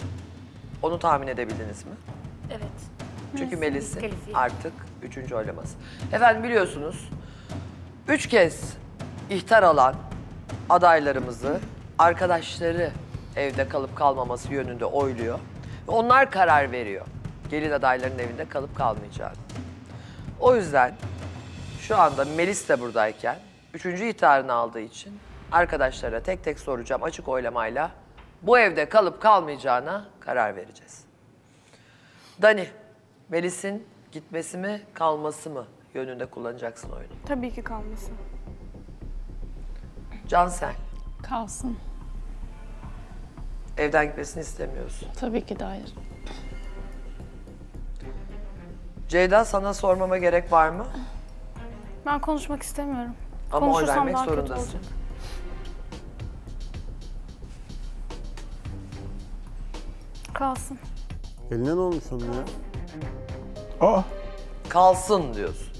Onu tahmin edebildiniz mi? Evet. Çünkü Melis'in artık üçüncü oylaması. Efendim biliyorsunuz üç kez ihtar alan adaylarımızı arkadaşları evde kalıp kalmaması yönünde oyluyor. Ve onlar karar veriyor. Gelin adayların evinde kalıp kalmayacağını. O yüzden şu anda Melis de buradayken, üçüncü ihtarını aldığı için arkadaşlara tek tek soracağım açık oylamayla bu evde kalıp kalmayacağına karar vereceğiz. Dani, Melis'in gitmesi mi kalması mı yönünde kullanacaksın oyunu? Tabii ki kalması. Cansel. Kalsın. Evden gitmesini istemiyorsun. Tabii ki de hayır. Ceyda sana sormama gerek var mı? Ben konuşmak istemiyorum. Ama konuşursam oy vermek daha zorundasın. Kötü olacak. Kalsın. Eline ne olmuş onun ya? Aa! Kalsın diyorsun.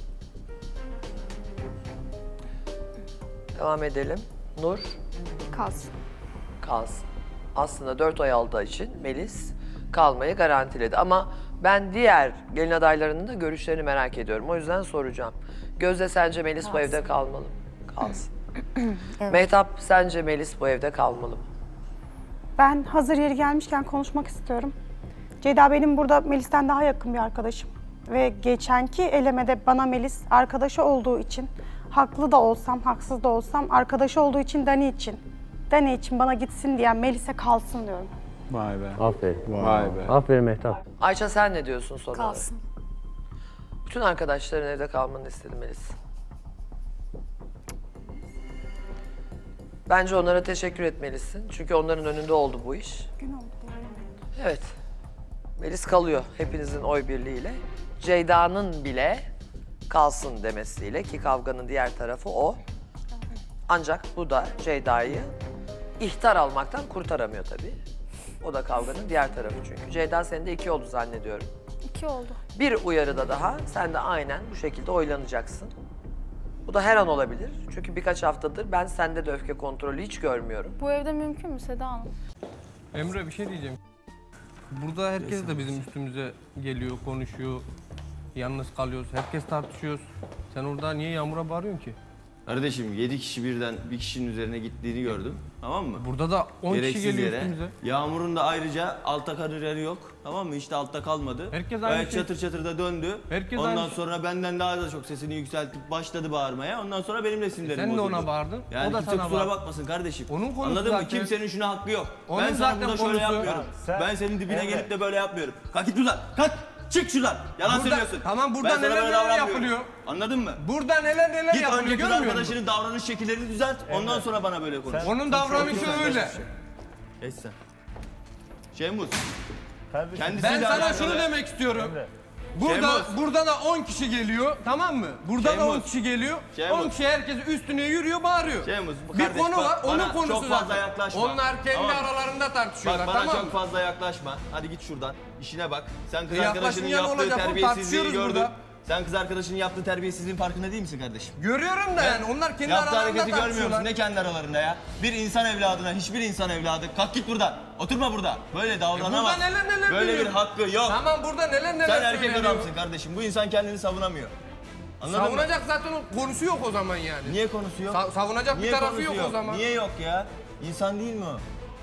Devam edelim. Nur? Kalsın. Kalsın. Aslında dört oy aldığı için Melis kalmayı garantiledi. Ama ben diğer gelin adaylarının da görüşlerini merak ediyorum. O yüzden soracağım. Gözde sence Melis kalsın. Bu evde kalmalı mı? Kalsın. Evet. Mehtap sence Melis bu evde kalmalı mı? Ben hazır yeri gelmişken konuşmak istiyorum. Ceyda benim burada Melis'ten daha yakın bir arkadaşım. Ve geçenki elemede bana Melis arkadaşı olduğu için, haklı da olsam, haksız da olsam, arkadaşı olduğu için Dani için, Dani için bana gitsin diyen Melis'e kalsın diyorum. Vay be. Aferin. Vay, Vay be. Aferin Mehtap. Ayça sen ne diyorsun sonra? Kalsın. Olarak? Bütün arkadaşların evde kalmanı istedim Melis. Bence onlara teşekkür etmelisin. Çünkü onların önünde oldu bu iş. Gün oldu. Evet. Melis kalıyor hepinizin oy birliğiyle. Ceyda'nın bile kalsın demesiyle ki kavganın diğer tarafı o. Ancak bu da Ceyda'yı ihtar almaktan kurtaramıyor tabii. O da kavganın diğer tarafı çünkü. Ceyda senin de iki oldu zannediyorum. iki oldu. Bir uyarıda daha sen de aynen bu şekilde oylanacaksın. Bu da her an olabilir. Çünkü birkaç haftadır ben sende de öfke kontrolü hiç görmüyorum. Bu evde mümkün mü Seda Hanım? Emre bir şey diyeceğim. Burada herkes de bizim üstümüze geliyor, konuşuyor. Yalnız kalıyoruz, herkes tartışıyoruz. Sen orada niye Yağmur'a bağırıyorsun ki? Kardeşim yedi kişi birden bir kişinin üzerine gittiğini gördüm. Tamam mı? Burada da on gereksiz kişi geliyor üstümüze. Yağmur'un da ayrıca altta kariyeri yok. Tamam mı? Hiç de altta kalmadı. Herkes aynı evet, şey. Çatır çatır da döndü. Herkes ondan aynı sonra şey. Benden daha da çok sesini yükseltip başladı bağırmaya. Ondan sonra benim de sinirlerim bozuldu. E sen bozuldu. De ona bağırdın. Yani o da sana bağırdı. Bakmasın kardeşim. Onun anladın zaten mı? Kimsenin şuna hakkı yok. Onun ben sana burada şöyle yapmıyorum. Sen... Ben senin dibine evet. gelip de böyle yapmıyorum. Kalk git uzak. Kalk. Çık şuradan. Yalan burada, söylüyorsun. Tamam buradan neler neler yapılıyor. Anladın mı? Burada neler neler git yapılıyor. Git önceki arkadaşının davranış şekillerini düzelt. Evet. Ondan sonra bana böyle konuş. Sen, onun davranışı öyle. Geç sen. Şemuz. Ben sana şunu öyle demek istiyorum. Emre. Burada Şemuz. Burada da on kişi geliyor. Tamam mı? Burada Şemuz. Da on kişi geliyor. Şemuz. on kişi herkes üstüne yürüyor, bağırıyor. Şemuz, kardeş, bir konu bak, var. Onun konusu çok fazla zaten. Yaklaşma. Onlar kendi tamam. aralarında tartışıyorlar. Bak, bana tamam çok fazla yaklaşma. Hadi git şuradan. İşine bak. Sen kız arkadaşının yaptığı terbiyesizliği gördün. Burada. Sen kız arkadaşının yaptığı terbiyesizliğin farkında değil misin kardeşim? Görüyorum da yani onlar kendi yaptığı aralarında hareketi görmüyor musun? Ne kendi aralarında ya? Bir insan evladına, hiçbir insan evladı. Kalk git buradan. Oturma burada. Böyle davranamaz. E neler neler böyle biliyorum. Bir hakkı yok. Tamam burada neler neler sen erkek adamsın kardeşim. Bu insan kendini savunamıyor. Anladın savunacak mı? Zaten konusu yok o zaman yani. Niye konusu yok? Sa savunacak niye bir tarafı yok, yok o zaman. Niye yok ya? İnsan değil mi o?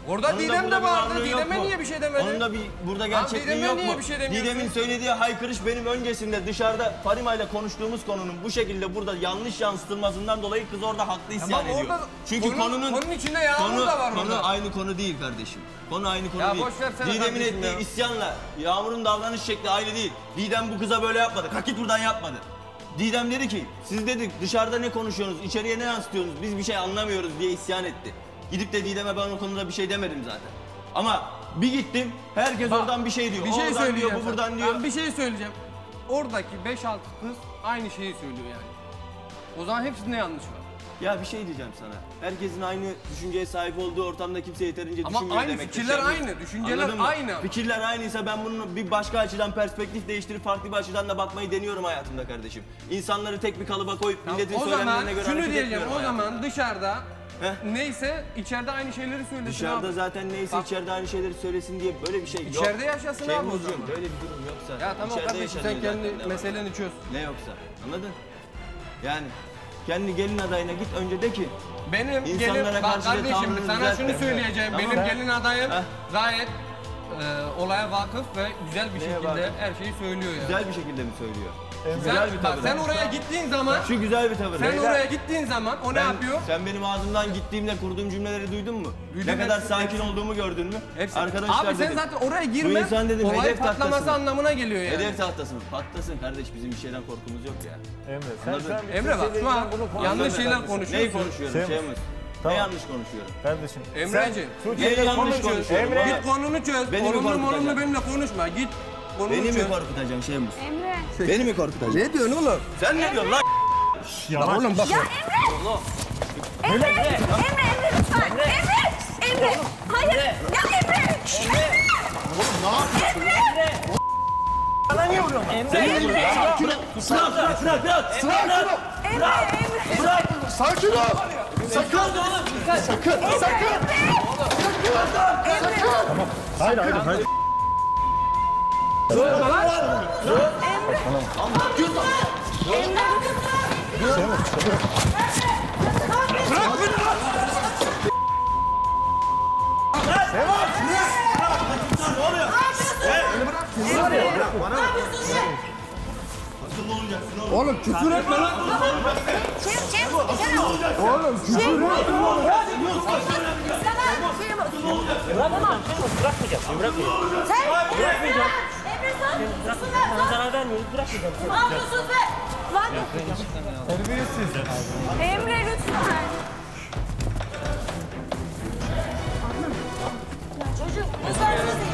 Orada Didem de bağırdı. Didem'e niye bir şey demedi? Onun da bir burada gerçekliği yok mu? Şey Didem'in söylediği haykırış benim öncesinde dışarıda Farima ile konuştuğumuz konunun bu şekilde burada yanlış yansıtılmasından dolayı kız orada haklı isyan ediyor. Orada çünkü konunun, konunun, konunun içinde Yağmur konu, da var orada. Konu aynı konu değil kardeşim. Konu aynı konu ya değil. Didem'in ettiği ya. isyanla Yağmur'un davranış şekli aynı değil. Didem bu kıza böyle yapmadı. Kalk git buradan yapmadı. Didem dedi ki siz dedik dışarıda ne konuşuyorsunuz, içeriye ne yansıtıyorsunuz, biz bir şey anlamıyoruz diye isyan etti. Gidip de Didem'e ben o konuda bir şey demedim zaten. Ama bir gittim, herkes bak, oradan bir şey diyor. Bir şey oradan diyor, bu buradan diyor. Ben bir şey söyleyeceğim. Oradaki beş altı kız aynı şeyi söylüyor yani. O zaman hepsinde yanlış var. Ya bir şey diyeceğim sana. Herkesin aynı düşünceye sahip olduğu ortamda kimse yeterince ama düşünmüyor aynı, demektir. Ama aynı fikirler aynı, düşünceler aynı. Fikirler aynıysa ben bunu bir başka açıdan perspektif değiştirip farklı bir açıdan da bakmayı deniyorum hayatımda kardeşim. İnsanları tek bir kalıba koyup milletin söylemlerine göre hareket diyeceğim. O hayatımda. Zaman dışarıda... Heh. Neyse içeride aynı şeyleri söylesin dışarıda abi. Zaten neyse bak, içeride aynı şeyleri söylesin diye böyle bir şey yok. İçeride yaşasın şey abi o zaman. Böyle bir durum yoksa. Ya tamam kardeşim sen kendi meseleni çöz. Ne yoksa anladın? Yani kendi gelin adayına git önce de ki. Benim gelin bak kardeşim sana şunu söyleyeceğim. Tamam, benim he? gelin adayım heh. gayet e, olaya vakıf ve güzel bir neye şekilde bakıf? Her şeyi söylüyor yani. Güzel bir şekilde mi söylüyor? Sen, güzel bir bak, sen oraya gittiğin zaman şu güzel bir tavır. Sen Beyler, oraya gittiğin zaman o ben, ne yapıyor? Sen benim ağzımdan gittiğimde kurduğum cümleleri duydun mu? Duydum ne kadar hepsi, sakin hepsi. olduğumu gördün mü? Hepsi. Arkadaşlar abi sen dedim, zaten oraya girme. İnsan dedim, olay hedef patlaması tahtası anlamına geliyor yani. Hedef tahtası mı? Patlasın kardeş bizim bir şeyden korkumuz yok ya. Emre sen, sen Emre bak şu an yanlış şeyler konuşuyorsun. Ne konuşuyorum şey mi? Ne yanlış konuşuyorum? Kardeşim. Emreciğim. Ne yanlış konuşuyorum? Git konunu çöz. Onunla onunla benimle konuşma. Git. Beni mi korkutacaksın şey mi? Emre. Beni mi korkutacaksın? Ne diyorsun oğlum? Sen ne Emre. diyorsun lan? Yalan oğlum bak. Ya Emre. Emre. Emre. Emre. Emre lütfen. Emre. Emre. Emre. Hayır. Emre. Ya Emre. Emre. Emre. Oğlum ne yapıyorsun? Emre. Emre. Bana niye vuruyorsun? Emre. Emre. Bırak bırak bırak bırak. Emre. Emre. Bırak. Sakin ol. Sakın oğlum. Sakın. Sakın. Sakın. Emre. Tamam. Hayır hayır hayır. Dur lan! Dur! Emre! Emre! Emre! Bırak beni lan! Sevar! Ne oluyor? Ne oluyor? Ne yapıyorsun? Oğlum küfür etme lan! Kim? Kim? Oğlum küfür etme! Bırakma! Bırakmayacağım! Bırakmayacağım! Sana zarar vermiyoruz, bırakmayacağım. Mahsusuz be! Lan! Terbiyesiz. Emre lütfen. Ya çocuk, bu sarılmaz değil mi?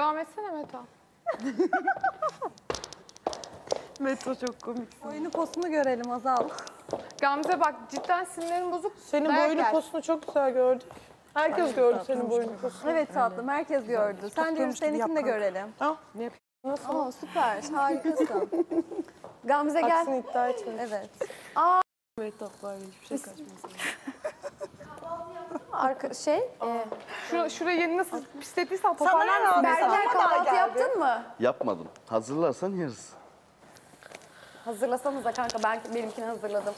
Devam etsene Meto. Meto çok komik. Boyunu posunu görelim Hazal. Gamze bak cidden sinirlerin bozuk. Senin boyunu posunu çok güzel gördük. Herkes Ay, gördü senin boyunu posunu. Evet tatlım herkes gördü. Sen Sence seninkini de görelim. Ha? Ne Nasıl? Aa, süper harikasın. Gamze gel. Aksın iddia etmiş. Evet. Aa. Mehtaplar hiçbir şey kaçmasın. Arka şey, e, şura, şurayı yeni nasıl pislettiysen toparlar mısın? Berker kahvaltı yaptın mı? Yapmadım. Hazırlarsan yeriz. Hazırlasanıza kanka, ben benimkini hazırladım.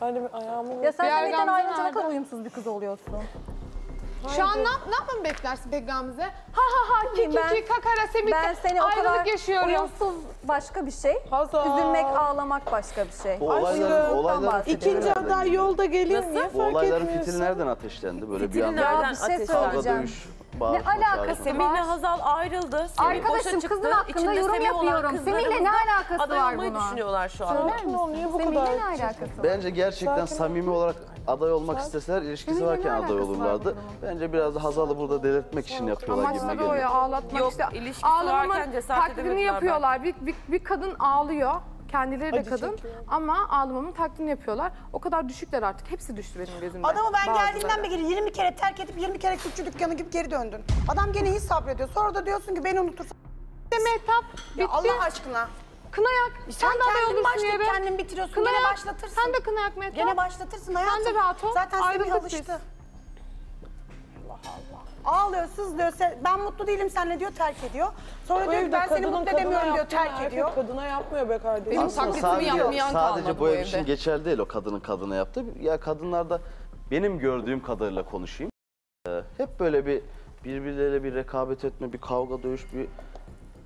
Ben de bir ayağımı... Ya sen zaten ayrıcalıkla uyumsuz bir kız oluyorsun. Haydi. Şu an ne, ne yapmamı beklersin pek Gamze? Ha ha ha, kiki kiki, kakara, semik, ayrılık yaşıyorum. Uyumsuz başka bir şey, Hazal. Üzülmek, ağlamak başka bir şey. Bu olayların, olayların İkinci aday yolda gelir mi? Bu olayların fitili nereden ateşlendi böyle fitili bir anda? Nereden bir şey söyleyeceğim. Ne alakası var? Semih'le Hazal ayrıldı. Arkadaşım kızın hakkında yorum yapıyorum. Semih'le ne alakası var bunun? Aday olmayı düşünüyorlar şu an. Semih'le ne alakası var? Bence gerçekten samimi olarak aday olmak isteseler ilişkisi varken aday olurlardı. Bence biraz da Hazal'ı burada delirtmek için yapıyorlar gibi geliyor. Amaçları o ya, ağlatmak. Yok, işte. Ağlamanın taklidini yapıyorlar. Bir, bir, bir kadın ağlıyor. Kendileri de Acı kadın çekiyor. Ama ağlamamın taklidini yapıyorlar. O kadar düşükler artık. Hepsi düştü benim gözümde. Adamı ben bazıları. Geldiğimden beri yirmi kere terk edip yirmi kere küçücük dükkanı gibi geri döndün. Adam gene hiç sabrediyor. Sonra da diyorsun ki beni unutursan... Mehtap bitti. Ya Allah aşkına. Kınayak. Sen, sen kendin başlayıp kendin bitiriyorsun. Kınayak. Gene başlatırsın. Sen de kınayak Mehtap. Gene başlatırsın hayatım. Sen de rahat ol. Zaten Semih alıştı. Allah Allah. Ağlıyor, sızlıyor. Ben mutlu değilim seninle diyor, terk ediyor. Sonra diyor ben seni mutlu edemiyorum diyor, terk ediyor. Kadına yapmıyor be kardeşim. Benim taklitimi yapmayan kalmadı bu evde. Sadece bu ev için geçerli değil o kadının kadına yaptığı. Ya kadınlar da benim gördüğüm kadarıyla konuşayım. Ee, hep böyle bir birbirleriyle bir rekabet etme, bir kavga dövüş, bir...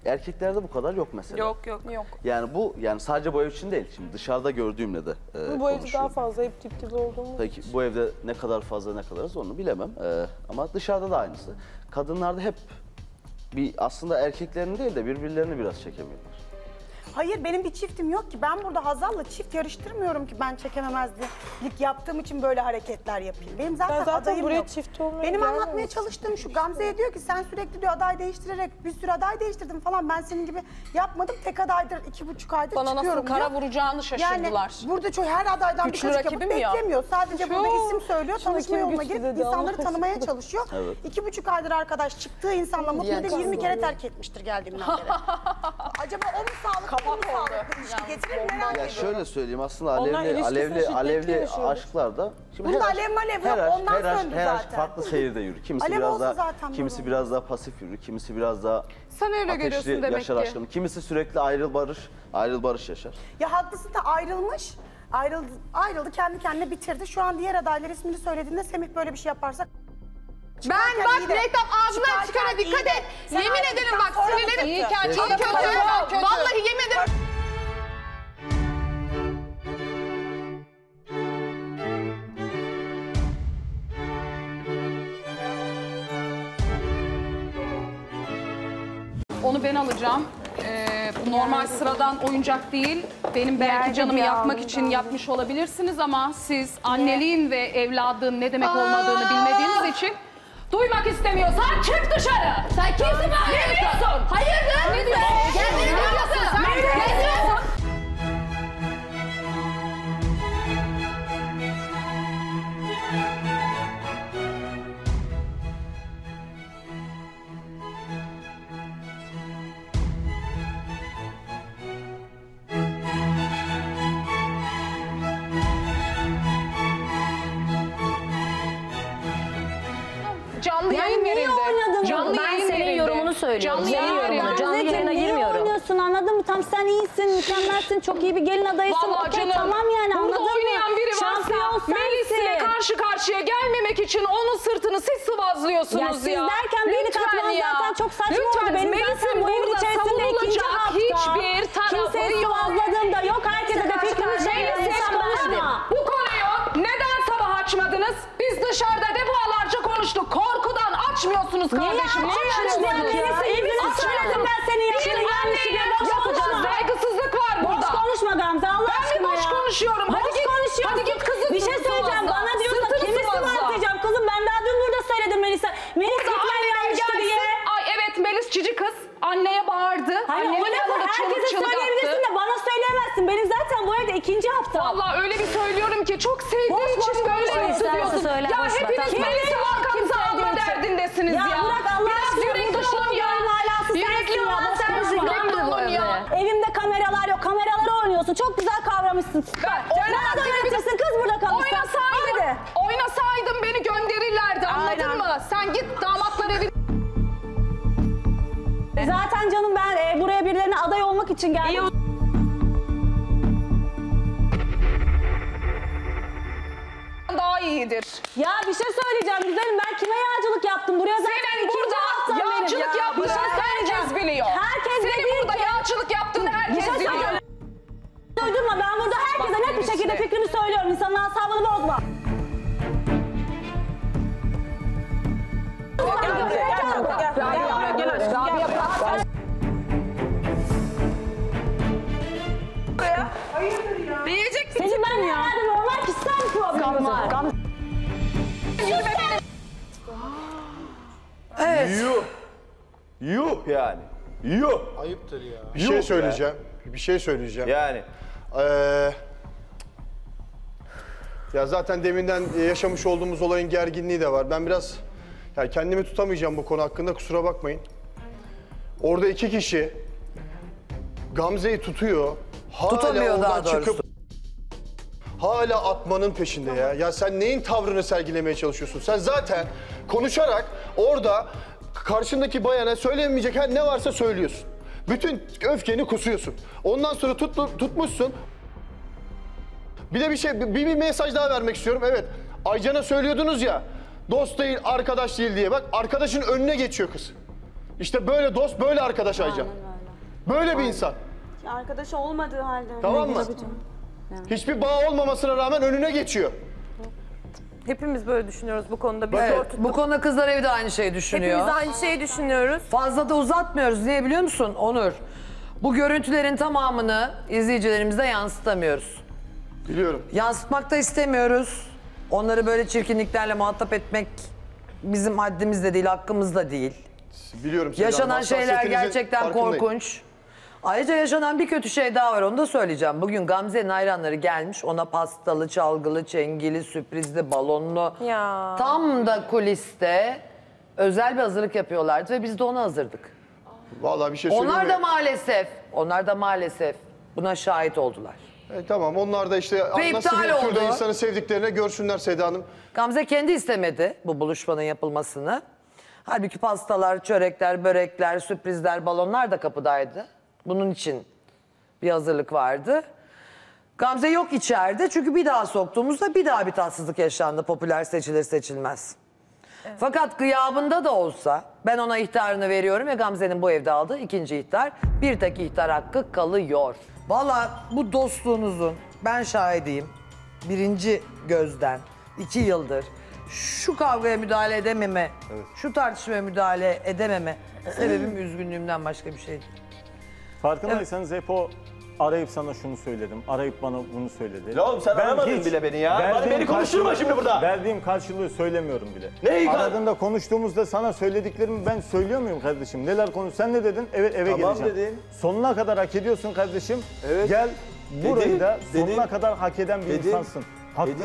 Erkeklerde bu kadar yok mesela. Yok yok yok. Yani bu yani sadece bu ev için değil. Şimdi dışarıda gördüğümle de e, konuşuyorum. Bu evde daha fazla hep tip tip olduğumuz. Peki bu evde ne kadar fazla ne kadarız onu bilemem. E, ama dışarıda da aynısı. Kadınlarda hep bir aslında erkeklerini değil de birbirlerini biraz çekemiyorlar. Hayır benim bir çiftim yok ki. Ben burada Hazal'la çift yarıştırmıyorum ki ben çekememezlik yaptığım için böyle hareketler yapayım. Benim zaten, ben zaten adayım buraya yok. Çift benim anlatmaya mi? Çalıştığım şu Gamze'ye diyor ki sen sürekli diyor aday değiştirerek bir sürü aday değiştirdim falan. Ben senin gibi yapmadım. Tek adaydır, iki buçuk aydır bana çıkıyorum. Bana nasıl kara vuracağını şaşırdılar. Yani burada çok her adaydan güçlü bir çocuk yapıp beklemiyor. Sadece şu, burada isim söylüyor. Tanışma yoluna girip dedi, insanları tanımaya kaçırdı. Çalışıyor. Evet. İki buçuk aydır arkadaş çıktığı insanla mutlu değil yirmi kere terk etmiştir geldiğimden beri. Acaba o mu sağlıklı? Yani ya şöyle söyleyeyim aslında alevli alevli alevli aşklarda şimdi her alev malev her aşk, ondan her aşk, her aşk farklı seyirde yürür. Kimisi alev biraz daha kimisi böyle. Biraz daha pasif yürür. Kimisi biraz daha sen öyle ateşli yaşar aşkını. Kimisi sürekli ayrıl barış, ayrıl barış yaşar. Ya haklısın da ayrılmış. Ayrıldı, ayrıldı kendi kendine bitirdi. Şu an diğer adaylar ismini söylediğinde Semih böyle bir şey yaparsa çıkarken ben bak Mehtap ağzından çıkana dikkat et. Sen yemin ederim bak sinirlerim çok kötü. kötü. Vallahi yemin ederim. Onu ben alacağım. Ee, bu normal yani, sıradan oyuncak değil. Benim belki canımı yakmak için aldım. Yapmış olabilirsiniz ama siz anneliğin ve evladın ne demek olmadığını Aa! bilmediğiniz için duymak istemiyorsan çık dışarı. Sen kimsin ben? Ne diyorsun? Hayırdır? Ne diyorsun? Ne diyorsun? Ne diyorsun? Yani niye oynadın? Canlı ben senin verildi. Yorumunu söylüyorum. Canlı, canlı yorumuna, canlı yayına girmiyorum. Niye oynuyorsun anladın mı? Tam sen iyisin, mükemmelsin, çok iyi bir gelin adayısın. Okey, tamam yani anladın mı? Burada oynayan biri varsa Melis'le karşı karşıya gelmemek için onun sırtını siz sıvazlıyorsunuz ya. Ya siz derken beni katman zaten çok saçma lütfen. Oldu. Benim Melis'in zaten bu evin içerisinde ikinci hafta. Hiçbir tarafı kimseye sıvazladığım da yok. Herkese de fikrimiz verilmiş ama. Bu konuyu neden sabah açmadınız? Biz dışarıda defalarca konuştuk. Korkudan açmıyorsunuz kardeşim. Niye açmıyorsunuz? Evini söyledim ben senin yaşına gelmişim. Boş konuşma. Saygısızlık var burada. Boş konuşma Gamze Allah aşkına ya. Ben mi boş konuşuyorum? Boş konuşuyorsun. Hadi git kızım. Bir şey söyleyeceğim. Bana diyorsa kimi sıvazlayacağım kızım. Ben daha dün burada söyledim Melisa. Melis gitmen yanlıştı diye. Ay evet. söylersin. Benim zaten bu evde ikinci hafta. Vallahi öyle bir söylüyorum ki çok sevdiğim boş, için boş, böyle yapıyorsun. Ya boş, hepiniz Melis'i arkamıza alma derdindesiniz ya. Ya bırak Allah aşkına. Biraz olun ya. Yürekli olan sensin. Olun ya. Evimde kameralar yok. Kameralara oynuyorsun. Çok güzel kavramışsın. Nereden öğretirsin kız burada kalmışsın? Oynasaydım. Oynasaydım beni gönderirlerdi. Anladın mı? Sen git damatlar evine. Zaten canım ben buraya birilerine aday olmak için geldim. Daha iyidir. Ya bir şey söyleyeceğim güzelim. Ben kime yağcılık yaptım? Buraya zaten senin burada yağcılık ya, yaptığını herkes biliyor. Herkes biliyor. Senin burada ki, yağcılık yaptığını herkes şey biliyor. Duydun mu? Ben burada herkese net bir şekilde işte fikrimi söylüyorum. İnsanın asabını bozma. Senin ben ya. Normal kişisel problem var. Evet. Yuh. Yuh yani. Yuh. Ayıptır ya. Bir şey söyleyeceğim. Yani. Bir şey söyleyeceğim. Yani. Ee, ya zaten deminden yaşamış olduğumuz olayın gerginliği de var. Ben biraz yani kendimi tutamayacağım bu konu hakkında, kusura bakmayın. Orada iki kişi Gamze'yi tutuyor. Tutamıyor daha doğrusu. Çıkıp hala atmanın peşinde ya. Ya sen neyin tavrını sergilemeye çalışıyorsun? Sen zaten konuşarak orada karşındaki bayana söylemeyecek her ne varsa söylüyorsun. Bütün öfkeni kusuyorsun. Ondan sonra tut, tutmuşsun. Bir de bir şey, bir, bir mesaj daha vermek istiyorum. Evet, Aycan'a söylüyordunuz ya, dost değil, arkadaş değil diye. Bak, arkadaşın önüne geçiyor kız. İşte böyle dost, böyle arkadaş Aycan. Böyle bir insan. Arkadaş olmadığı halde. Tamam mı? Evet. Hiçbir bağ olmamasına rağmen önüne geçiyor. Hepimiz böyle düşünüyoruz bu konuda. Bir evet, bu konuda kızlar evde aynı şeyi düşünüyor. Hepimiz aynı şeyi düşünüyoruz. Fazla da uzatmıyoruz. Niye biliyor musun Onur? Bu görüntülerin tamamını izleyicilerimize yansıtamıyoruz. Biliyorum. Yansıtmak da istemiyoruz. Onları böyle çirkinliklerle muhatap etmek bizim haddimiz de değil, hakkımız da değil. Biliyorum. Yaşanan şeyler gerçekten korkunç. Ayrıca yaşanan bir kötü şey daha var, onu da söyleyeceğim. Bugün Gamze'nin hayranları gelmiş, ona pastalı, çalgılı, çengili, sürprizli, balonlu. Ya. Tam da kuliste özel bir hazırlık yapıyorlardı ve biz de ona hazırdık. Vallahi bir şey söyleyeyim mi? Onlar da maalesef, onlar da maalesef buna şahit oldular. E, tamam, onlar da işte ve nasıl bir türde insanı sevdiklerine görsünler Seda Hanım. Gamze kendi istemedi bu buluşmanın yapılmasını. Halbuki pastalar, çörekler, börekler, sürprizler, balonlar da kapıdaydı. Bunun için bir hazırlık vardı. Gamze yok içeride çünkü bir daha soktuğumuzda bir daha bir tatsızlık yaşandı. Popüler seçilir seçilmez. Evet. Fakat gıyabında da olsa ben ona ihtarını veriyorum ve Gamze'nin bu evde aldığı ikinci ihtar. Bir tek ihtar hakkı kalıyor. Vallahi bu dostluğunuzun ben şahidiyim. Birinci gözden iki yıldır şu kavgaya müdahale edememe, evet, şu tartışmaya müdahale edememe sebebim üzgünlüğümden başka bir şey değil. Farkındaysanız evet, hep o arayıp sana şunu söyledim, arayıp bana bunu söyledi. La oğlum sen ben aramadın bile beni ya. Bana beni konuşturma şimdi burada. Verdiğim karşılığı söylemiyorum bile. Neyi? Aradığında konuştuğumuzda sana söylediklerimi ben söylüyor muyum kardeşim? Neler konuş? Sen ne dedin? Evet, eve tamam geleceğim. Dedin. Sonuna kadar hak ediyorsun kardeşim. Evet. Gel burayı da sonuna dedin, kadar hak eden bir dedin, insansın. Hakkını da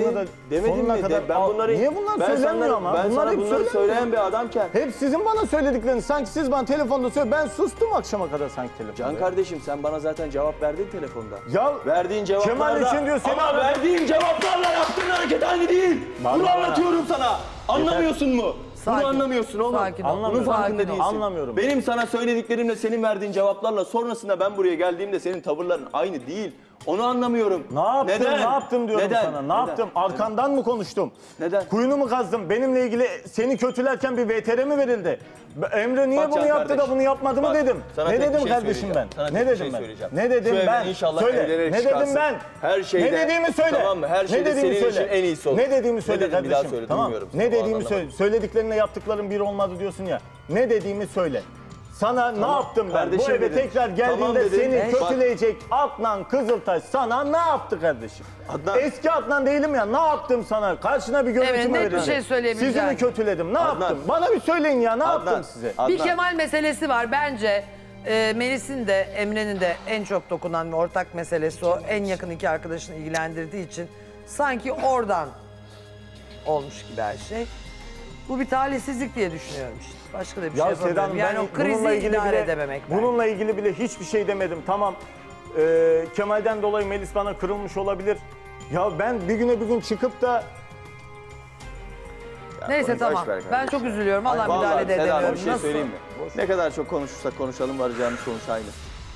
sonuna kadar... Ben bunları, niye bunlar ben söylemiyor sana, ama? Ben bunlar hep bunları söyleyen bir adamken... Hep sizin bana söyledikleriniz. Sanki siz bana telefonda söyle. Ben sustum akşama kadar sanki telefonda. Can kardeşim sen bana zaten cevap verdin telefonda. Ya verdiğin cevaplarda... Kemal için diyor seni... Ama aradım, verdiğin cevaplarla yaptığın hareket aynı değil. Bana bunu anlatıyorum bana sana. Anlamıyorsun yeter mu? Sakin. Bunu anlamıyorsun oğlum. Sakin ol. Bunun farkında değilsin. Anlamıyorum. Benim sana söylediklerimle senin verdiğin cevaplarla sonrasında ben buraya geldiğimde senin tavırların aynı değil. Onu anlamıyorum. Ne yaptım? Neden? Ne yaptım diyorum neden sana? Ne neden yaptım? Arkandan neden mı konuştum? Neden? Kuyunu mu kazdım? Benimle ilgili seni kötülerken bir V T R mi verildi? Emre niye bak bunu yaptı kardeş da bunu yapmadı bak mı dedim. Ne dedim şey kardeşim ben? Sana ne dedim şey ben? Ne dedim şu ben? Söyle. Ne çıkarsın dedim ben? Her şeyde. Ne dediğimi söyle. Tamam mı? Her şeyde senin söyle için en iyisi olur. Ne dediğimi söyle ne dedim, kardeşim. Söyle, tamam. Ne dediğimi söyle. Söylediklerinle yaptıkların bir olmadı diyorsun ya. Ne dediğimi söyle. Sana tamam ne yaptım ben? Bu eve dedim tekrar geldiğinde tamam seni e? kötüleyecek Adnan Kızıltaş sana ne yaptı kardeşim? Adnan. Eski Adnan değilim ya, ne yaptım sana? Karşına bir görüntümü evet, verelim. Bir şey sizi mi kötüledim? Ne Adnan yaptım? Bana bir söyleyin ya, ne Adnan yaptım size? Adnan. Bir Kemal meselesi var bence. E, Melis'in de Emre'nin de en çok dokunan ve ortak meselesi o. En yakın iki arkadaşını ilgilendirdiği için sanki oradan olmuş gibi her şey. Bu bir talihsizlik diye düşünüyorum işte. Başka da bir ya şey yapamıyorum. Yani o krizi idare bile, edememek. Bununla belki. ilgili bile hiçbir şey demedim. Tamam e, Kemal'den dolayı Melis bana kırılmış olabilir. Ya ben bir güne bir gün çıkıp da... Ya neyse tamam. Ben çok üzülüyorum. Allah müdahale vallahi, de edemiyorum. Abi, bir şey söyleyeyim mi? Boş. Ne kadar çok konuşursak konuşalım varacağımız sonuç aynı.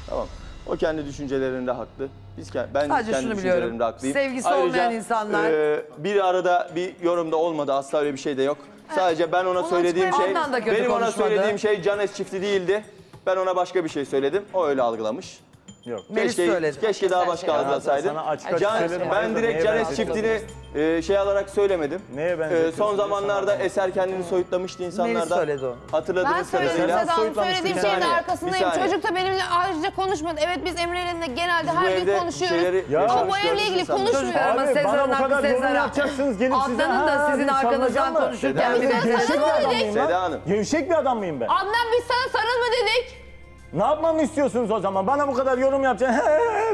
Tamam. O kendi düşüncelerinde haklı. Biz kend ben sadece kendi düşüncelerimde haklıyım. Sevgisi ayrıca, olmayan insanlar. E, bir arada bir yorumda olmadı. Asla öyle bir şey de yok. Sadece ben ona Onun söylediğim şey, benim ona söylediğim şey Canes çifti değildi. Ben ona başka bir şey söyledim. O öyle algılamış. Yok. Keşke, keşke daha başka algılasaydım. Ben direkt Canes çiftini e, şey alarak söylemedim. Neye e, son zamanlarda Eser kendini soyutlamıştı insanlardan. Hatırladığınız kadarıyla. Ben söyledim söylediğim şeyin arkasındayım. Çocuk da benimle ayrıca konuşmadı. Evet biz Emre'yle genelde her gün konuşuyoruz. Ama bu evle ilgili konuşmuyoruz. Ama Sezar'ın hakkı Sezar'a. Adnan'ın da sizin arkanızdan konuşurken. Seda Hanım. Gevşek bir adam mıyım ben? Adnan biz sana sarılma dedik. Ne yapmamı istiyorsunuz o zaman? Bana bu kadar yorum yapacaksın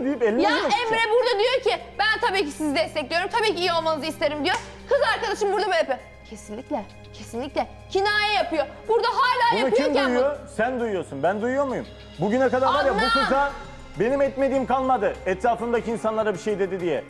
deyip elini... Ya Emre burada diyor ki ben tabii ki sizi destekliyorum, tabii ki iyi olmanızı isterim diyor. Kız arkadaşım burada böyle yapıyor. Kesinlikle, kesinlikle. Kinaye yapıyor. Burada hala yapıyorken... Bunu kim duyuyor? Bu... Sen duyuyorsun. Ben duyuyor muyum? Bugüne kadar Adnan. Var ya bu kıza benim etmediğim kalmadı. Etrafımdaki insanlara bir şey dedi diye.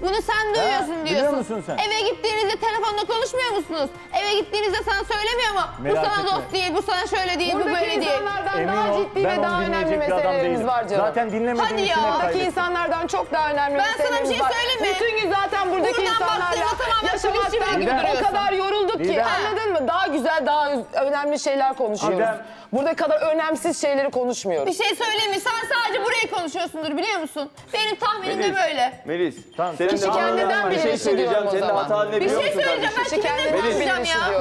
Bunu sen duyuyorsun ha, diyorsun. Biliyor musun sen? Eve gittiğinizde telefonda konuşmuyor musunuz? Eve gittiğinizde sana söylemiyor mu? Merak bu sana etme. Dost değil, bu sana şöyle değil, buradaki bu böyle değil. Buradaki insanlardan daha ciddi ve daha önemli meselelerimiz var canım. Zaten dinlemediğim Hadi için hep kaybettim. Buradaki insanlardan çok daha önemli ben meselelerimiz var. Ben sana bir şey var. söyleyeyim mi? Bütün gün zaten buradaki Buradan insanlarla yaşamaktan gibi duruyorsun. O kadar yorulduk Didem. ki anladın mı? Daha güzel, daha önemli şeyler konuşuyoruz. Didem. Burada kadar önemsiz şeyleri konuşmuyoruz. Bir şey söyleyeyim mi? Sen sadece burayı konuşuyorsundur biliyor musun? Benim tahminim de böyle. Melis, tamam. Kişi kendinden bilinçli şey söyleyeceğim. Senin hatan ne biliyor musun kardeşim? Melis,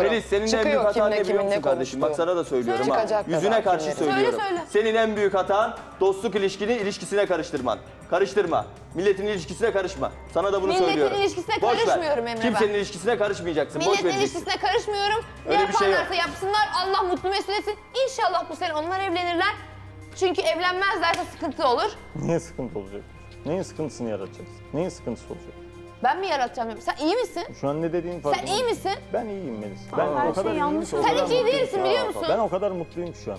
Melis senin en büyük hatan ne biliyor musun kardeşim? Bak sana da söylüyorum ha. Yüzüne karşı söylüyorum. Senin en büyük hatan dostluk ilişkini ilişkisine karıştırman. Karıştırma. Milletin ilişkisine karışma. Sana da bunu Milletin söylüyorum. Milletin ilişkisine Boş karışmıyorum ver. Emre ben. Kimsenin ilişkisine karışmayacaksın. Milletin Boş ilişkisine karışmıyorum. Ne yaparlarsa şey yapsınlar. Allah mutlu mesut etsin. İnşallah bu sene onlar evlenirler. Çünkü evlenmezlerse sıkıntı olur. Niye sıkıntı olacak? Neyin sıkıntısını yaratacağız? Neyin sıkıntısı olacak? Ben mi yaratacağım? Sen iyi misin? Şu an ne dediğin farkında. Sen iyi misin? Ben iyiyim Melis. Ben Aa, o kadar şey yanlış Sen hiç iyi değilsin biliyor musun? Ben o kadar mutluyum şu an.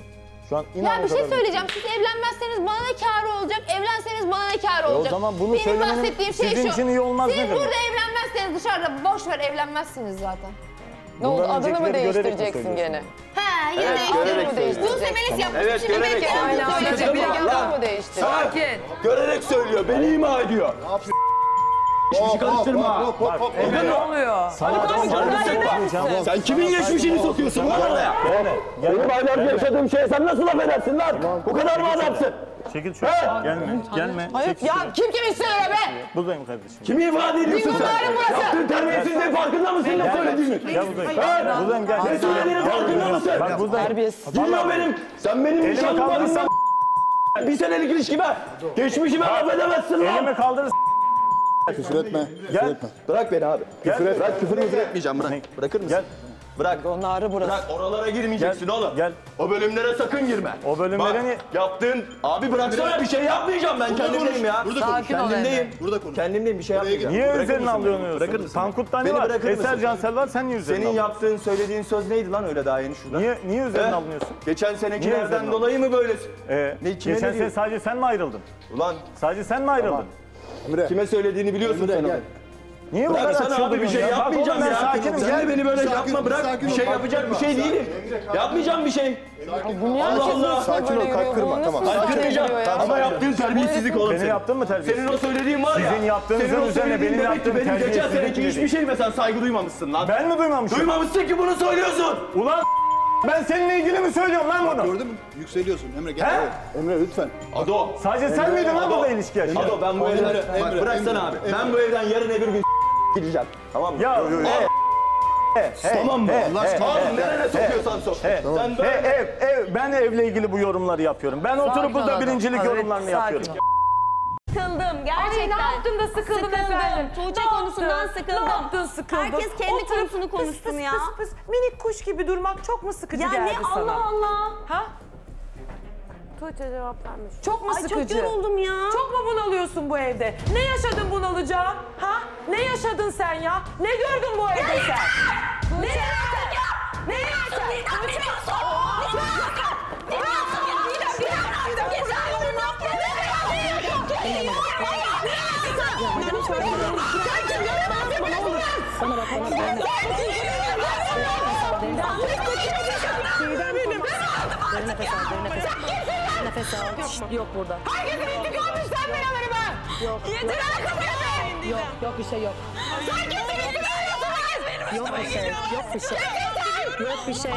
Şu an inan ya bir şey söyleyeceğim. Mutluyum. Siz evlenmezseniz bana ne kârı olacak? Evlenseniz bana ne kârı olacak? E o zaman bunu Benim söylemenin bahsettiğim şey sizin şu. için iyi olmaz Siz nedir? Burada evlenmezseniz dışarıda boş ver evlenmezsiniz zaten. Ne oldu? Adını mı değiştireceksin gene? He, yine evet, değiştireceksin. Bunu Melis yapmış. Evet, şimdi görerek söylüyor. Bir yandan mı değiştireceksin? Sakin. Görerek söylüyor. Beni ima ediyor. Geçmişi karıştırma. Hop hop hop. Ne oluyor? Sen kimin geçmişini sokuyorsun bu kadar ya? Benim aylarca yaşadığım şeye sen nasıl laf edersin lan? Bu kadar mı adamsın? Çekil şuraya. Gelme. Gelme. Ya kim kim istiyor be? Buradayım kardeşim. Kimi ifade ediyorsun sen? Yaptığın terbiyesizliğin farkında mısın? Ne söylediğini? Buradayım gel. Ne söylediğinin farkında mısın? Terbiyesiz. Dinle benim. Sen benim nişanlım varsan bir senelik ilişkime geçmişime laf edemezsin lan. Elime kaldırırsın. Küfür etme, küfür etme. Bırak beni abi. Küfür et. Bırak küfür müfür etmeyeceğim bırak. Bırakır mısın? Gel. Bırak. Onları burası. Bırak oralara girmeyeceksin gel. oğlum. Gel. O bölümlere sakın girme. O bölümlere ne? Yaptın. Abi bıraksana bir şey yapmayacağım ben burada kendimdeyim ya. Burada konuş. Kendimdeyim. Burada konuş. Kendimdeyim bir şey yapmayacağım. Niye üzerine alıyorsun? Bırakır mısın? Tankut'tan ne var? Eser Cansel var sen niye üzerine Senin yaptığın söylediğin söz neydi lan öyle daha yeni şurada? Niye niye üzerine alıyorsun? Geçen senekilerden dolayı mı böylesin? Ee. Geçen sene sadece sen mi ayrıldın? Ulan. Sadece sen mi ayrıldın? Emre. Kime söylediğini biliyorsun Emre, sen onu. Niye bu kadar açıldın bir şey ya. yapmayacağım ya. Sakinim gel beni böyle sakin, yapma bırak. Sakin, bir şey yapacak bir şey değilim. Yapmayacağım bir şey. Allah Allah. Sakin ol kalp kırma tamam. Kalp kırmayacağım ama yaptığın terbiyesizlik oğlum senin. Beni yaptın mı terbiyesizlik? Senin o söylediğin var ya. Sizin yaptığınızın üzerine benim yaptığım terbiyesizlik. Benim geçen seneki hiçbir şeyime sen saygı duymamışsın lan. Ben mi duymamışım? Duymamışsın ki bunu söylüyorsun. Ulan. Ben seninle ilgili mi söylüyorum lan bunu? Gördün mü? Yükseliyorsun Emre gel. He? Emre lütfen. Ado. Sadece Emre, sen miydin lan burada ilişki yaşayan? Ado ben bu Ado. evden... Emre, bıraksana Emre, abi. Emre. Ben bu evden yarın öbür gün gideceğim. Tamam mı? Ya. He, he, tamam mı? Allah aşkına nereye sokuyorsan sok. Sen böyle... He, ev, ev. Ben evle ilgili bu yorumları yapıyorum. Ben sakin oturup burada birincilik yorumlarını yapıyorum. Sıkıldım gerçekten. Ay, ne yaptın da sıkıldın sıkıldım. efendim? Tuğçe konusundan sıkıldım. Ne yaptın sıkıldın? Herkes kendi Otur, konusunu konuşsun pıs, ya. Pıs, pıs, pıs. Minik kuş gibi durmak çok mu sıkıcı ya geldi ne, sana? Ya ne Allah Allah. Ha? Tuğçe cevap vermiş. Çok mu sıkıcı? Ay çok yoruldum ya. Çok mu bunalıyorsun bu evde? Ne yaşadın bunalacağım? Ha? Ne yaşadın sen ya? Ne gördün bu evde sen? Ne yaşadın? Ne yaşadın? Ne yaşadın? Ne yaşadın? Ne yaşadın? Bana bak, bana bak. Nefes al, nefes al. Nefes al. Yok burada. Herkesin intikamını sen ben alırım ben. Yok. Yeter artık be. Yok, yok bir şey yok. Sen kimsin? Yok bir şey, yok bir şey. Yok bir şey.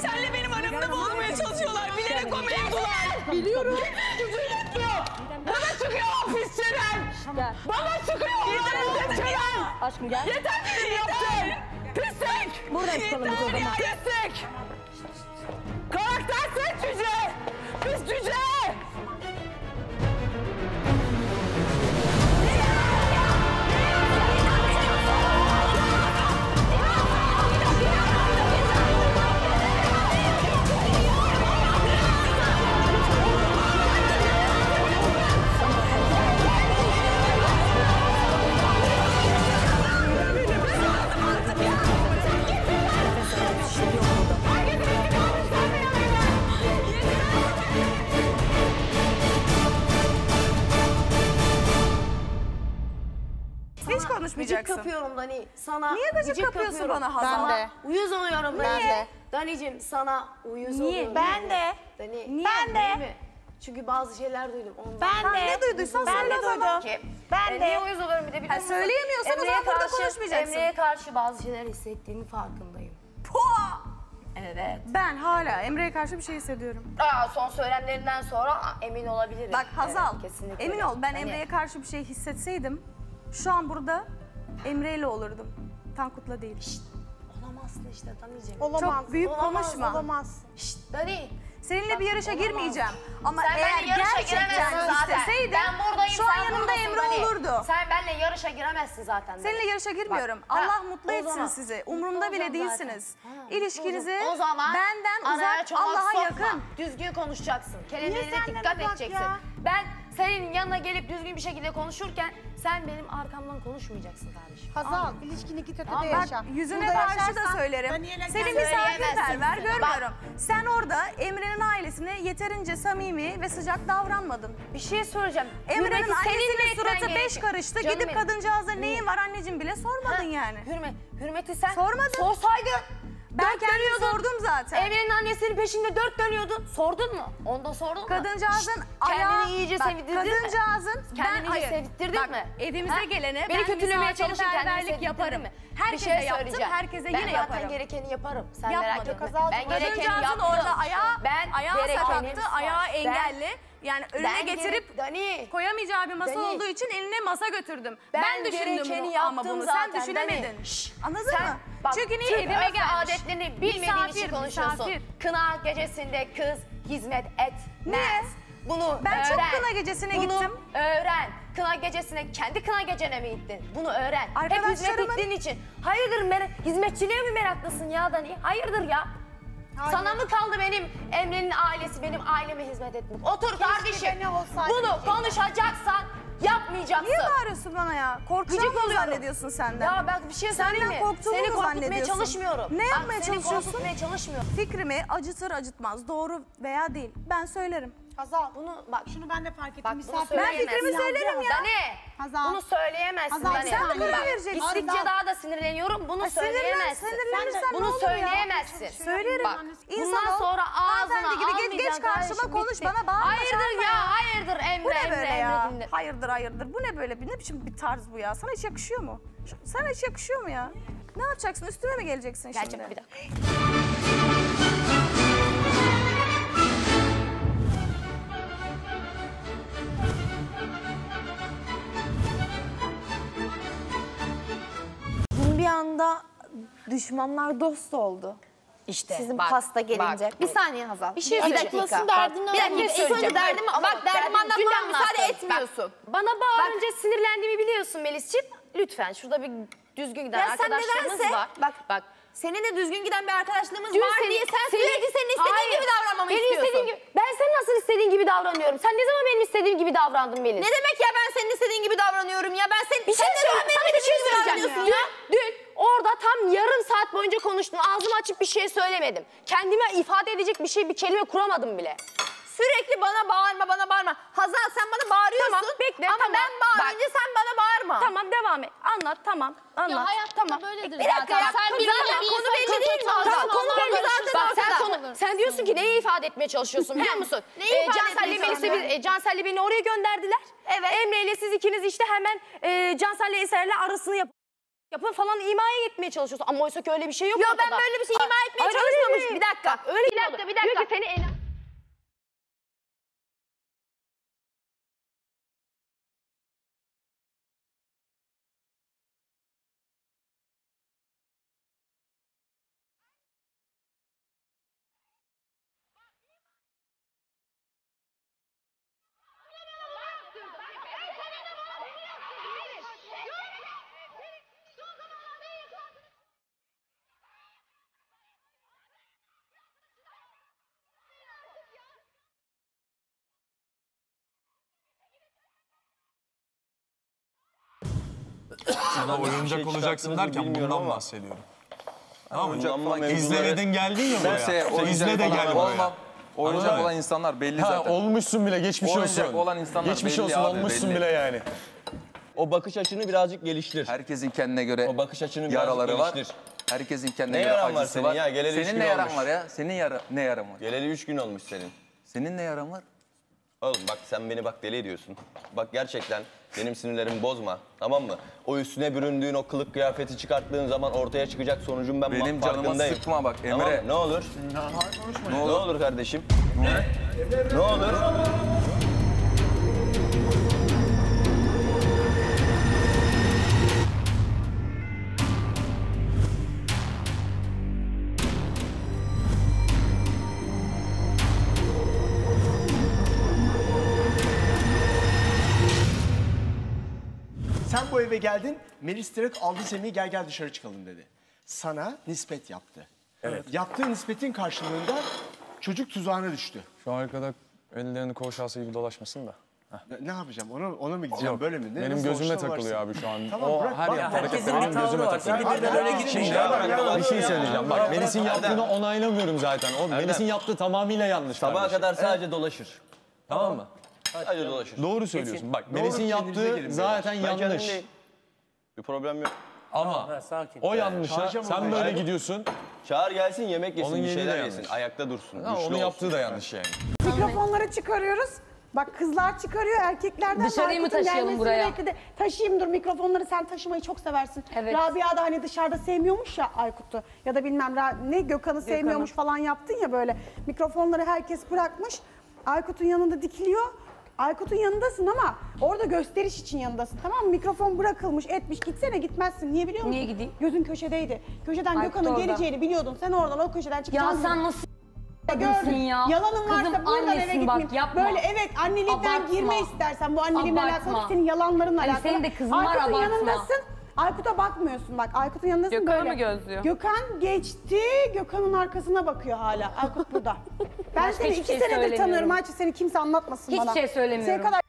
Senle benim aramda boğulmaya çalışıyorlar. Bilerek o mevzular. Biliyorum. Bana çıkıyor o pisçeden. Bana çıkıyor o pisçeden. Aşkım gel. Yeter beni yaptın. Pislik. Buradan çıkalım biz o zaman. Pislik. Karaktersiz cüce. Pis cüce. Gıcık kapıyorum Dani sana. Niye gıcık, gıcık kapıyorsun kapıyorum bana Hazal? Ben de. Uyuz oluyorum Dani. Ben de. Dani'cim sana uyuz Niye? oluyorum. Ben de. Dani. Niye? Ben de. Mi? Çünkü bazı şeyler duydum ondan. Ben, ben de. Ne duyduysan ben söyle o zaman. Ben de. Niye uyuz olurum bir de biliyorsun. Söyleyemiyorsan o zaman burada konuşmayacaksın. Emre'ye karşı bazı şeyler hissettiğinin farkındayım. Pua! Evet. Ben hala Emre'ye karşı bir şey hissediyorum. Aa, son söylemlerinden sonra emin olabilirim. Bak Hazal, evet, kesinlikle emin ol ben Emre'ye karşı bir şey hissetseydim şu an burada Emre'yle olurdum. Tankut'la değil. Şşt, olamazsın işte Dani'ciğim. Olamaz. Çok büyük olamaz, konuşma. Olamaz. Şşt, Dani. Seninle bak, bir yarışa olamaz. girmeyeceğim. Ama sen eğer gerçekten isteseydin şu an yanımda Emre Dani. olurdu. Sen benimle yarışa giremezsin zaten. Dani. Seninle yarışa girmiyorum. Bak, Allah ha, mutlu etsin zaman. sizi. Umurumda bile değilsiniz. Ha, İlişkinizi o zaman, benden uzak, Allah'a yakın. Düzgün konuşacaksın. Kelimelerine dikkat edeceksin. Ya. Ben senin yanına gelip düzgün bir şekilde konuşurken sen benim arkamdan konuşmayacaksın kardeşim. Hazal, ilişkini iki tötede yaşa. Yüzüne karşı da söylerim. Seni misafirperver görmüyorum. Bak. Sen orada Emre'nin ailesine yeterince samimi ve sıcak davranmadın. Bir şey söyleyeceğim. Emre'nin ailesinin suratı beş karıştı. Canım Gidip kadıncağıza neyin var anneciğim bile sormadın ha. yani. Hürmet, Hürmet'i sen sormadın. Sorsaydın. Ben kendim sordum zaten. Emre'nin annesinin peşinde dört dönüyordun. Sordun mu? Onda sordun mu? Kadıncağızın ayağı... Kendini iyice sevittirdin mi? Kadıncağızın... Kendini iyice sevittirdin mi? Evimize gelene ben misafirperverlik yaparım. Herkese yaptım, herkese yine yaparım. Ben zaten gerekeni yaparım. Sen merak etme. Kadıncağızın orada ayağı sakattı, ayağı engelli. Yani önüne ben getirip Dani, koyamayacağı bir masa Dani, olduğu için eline masa götürdüm. Ben, ben düşündüm bunu ama bunu zaten, sen düşünemedin. Şşş, anladın sen, mı? Bak, Çünkü niye evime gel adetlerini bilmediğin için konuşuyorsun. Misafir. Kına gecesinde kız hizmet etmez. Bunu ben öğren. çok kına gecesine bunu gittim. öğren. Kına gecesine, kendi kına gecene mi gittin? Bunu öğren. Hep hizmet ettiğin için. Hayırdır, hizmetçiliğe mi meraklısın ya Dani? Hayırdır ya? Aynen. Sana mı kaldı benim Emre'nin ailesi, benim aileme hizmet etmek? Otur Keşke kardeşim, bunu konuşacaksan yapmayacaksın. Niye bağırıyorsun bana ya? Korkacak mı zannediyorsun senden? Ya bak bir şey söyleyeyim mi? Seni korkutmaya çalışmıyorum. Ne yapmaya bak, çalışıyorsun? Seni korkutmaya çalışmıyorum. Fikrimi acıtır acıtmaz, doğru veya değil. Ben söylerim. Hazal, bunu bak şunu ben de fark ettim. Bak, ben fikrimi söylerim ya. Dani, Hazal. bunu söyleyemezsin. Hazal, sen de karar vereceksin. Gittikçe daha da sinirleniyorum, bunu Ay, söyleyemezsin. Sinirlenirsen sen bunu söyleyemezsin. Ya. Söylerim. Bak, bundan sonra ağzına almayacaksın. Geç, geç karşıma konuş, bana bağırma. Hayırdır ya, hayırdır Emre. Bu ne böyle ya? Hayırdır, hayırdır. Bu ne böyle? Ne biçim bir tarz bu ya? Sana hiç yakışıyor mu? Sana hiç yakışıyor mu ya? Ne yapacaksın? Üstüme mi geleceksin şimdi? Gelecek bir dakika. Bir anda düşmanlar dost oldu. İşte sizin bak, pasta gelince. Bak, bir saniye Hazal. Bir şey söyleyeceğim. Bir dakika. Derdini bir dakika söyleyeceğim. Derdim, bak, bak derdim anlatmaya müsaade etmiyorsun. Bak, bana bağırınca bak, sinirlendiğimi biliyorsun Melis'ciğim. Lütfen şurada bir düzgün giden arkadaşlarımız var. Bak bak. Senin de düzgün giden bir arkadaşlığımız Dün var senin, diye sen senin, sürekli senin istediğin hayır, gibi davranmamı benim istiyorsun. Istediğim gibi, ben senin nasıl istediğin gibi davranıyorum? Sen ne zaman benim istediğim gibi davrandın Melis? Ne demek ya ben senin istediğin gibi davranıyorum ya? Ben senin, bir şey sen ne zaman benim istediğim gibi davranıyorsun ya? Dün, dün orada tam yarım saat boyunca konuştun. Ağzımı açıp bir şey söylemedim. Kendime ifade edecek bir şey, bir kelime kuramadım bile. Sürekli bana bağırma, bana bağırma. Hazal sen bana bağırıyorsun tamam, bekle, ama tamam, ben bağırınca bak, sen bana bağırma. Tamam devam et. Anlat tamam. Anlat. Ya hayat tamam böyledir bir dakika ya. Sen kız, zaten konu belli değil mi? Tamam konu belli zaten bak, sen, konu, sen diyorsun ki neyi ifade etmeye çalışıyorsun biliyor musun? Neyi ee, ifade etmeye çalışıyorsun? Cansel'le beni oraya gönderdiler. Evet. Emre ile siz ikiniz işte hemen e, Cansel'le Eser'le arasını yapın. Yapın falan imaya etmeye çalışıyorsun. Ama oysa ki öyle bir şey yok. Ya ben böyle bir şey ima etmeye çalışmamışım. Bir dakika. Bir dakika bir dakika. Diyor ki seni sana oyuncak şey olacaksın derken bundan ama bahsediyorum. Tamam mı? İzlemeden geldin ya buraya. Sen izle de gel buraya. Oyuncak olan insanlar belli ha, zaten. Olmuşsun bile geçmiş oyuncak olsun. Oyuncak olan insanlar geçmiş belli olsun, abi, olmuşsun belli bile yani. O bakış açını birazcık geliştir. Herkesin kendine göre o bakış açını yaraları var. Geliştir. Herkesin kendine ne göre acısı var. Ya, senin ne yaran olmuş var ya? Senin yara, ne yaran var? Geleli üç gün olmuş senin. Senin ne yaran var? Oğlum bak sen beni bak deli ediyorsun. Bak gerçekten benim sinirlerimi bozma. Tamam mı? O üstüne büründüğün o kılık kıyafeti çıkarttığın zaman ortaya çıkacak sonucun ben benim canıma sıkma bak Emre. Tamam, ne olur? Ne olur? Ne olur kardeşim? Ne? Ne olur? Eve geldin, Melis direkt aldı Semih'i gel gel dışarı çıkalım dedi. Sana nispet yaptı. Evet. Yaptığı nispetin karşılığında çocuk tuzağına düştü. Şu arkada ellerini koğuşası gibi dolaşmasın da. Ne, ne yapacağım? Ona, ona mı gideceğim? Yok. Böyle mi? Ne, benim gözüme takılıyor varsın abi şu an. Tamam, o bırak, her yer hareket ediyor. Benim gözüme takılıyor. Şimdi bir şey söyleyeceğim. Bak Melis'in yaptığını onaylamıyorum zaten. O Melis'in yaptığı tamamıyla yanlış. Sabaha kadar sadece dolaşır. Tamam mı? Sadece dolaşır. Doğru söylüyorsun. Kesin. Bak Melis'in yaptığı zaten yanlış. Kendimle... Bir problem yok. Ama ha, sakin. O yanlışa yani, sen böyle gidiyorsun. Çağır gelsin yemek yesin onun bir şeyler yesin. Yanlış. Ayakta dursun. Ha, onun yaptığı olsun da yanlış yani. Mikrofonları çıkarıyoruz. Bak kızlar çıkarıyor erkeklerden. Dışarıyı mı taşıyalım buraya? De, taşıyayım dur mikrofonları sen taşımayı çok seversin. Evet. Rabia da hani dışarıda sevmiyormuş ya Aykut'u. Ya da bilmem ne Gökhan'ı sevmiyormuş falan yaptın ya böyle. Mikrofonları herkes bırakmış. Aykut'un yanında dikiliyor. Aykut'un yanındasın ama orada gösteriş için yanındasın tamam mı? Mikrofon bırakılmış etmiş gitsene gitmezsin niye biliyor musun? Niye gideyim? Gözün köşedeydi. Köşeden Gökhan'ın geleceğini biliyordun sen oradan o köşeden çıkacaksın. Ya sen nasıl gördün ya? Yalanın kızım varsa buradan eve gitmeyeyim. Bak, yapma. Böyle evet anneliğinden abartma girme istersen bu anneliğin alakalı senin yalanların alakalı. Hani senin de kızın var abartma. Aykut'un yanındasın. Aykut'a bakmıyorsun bak. Aykut'un yanındasın Gökhan böyle. Gökhan'ı mı gözlüyor? Gökhan geçti. Gökhan'ın arkasına bakıyor hala. Aykut burada. Ben seni iki şey senedir tanıyorum. Ayça seni kimse anlatmasın hiç bana. Hiçbir şey söylemiyorum. Seni kadar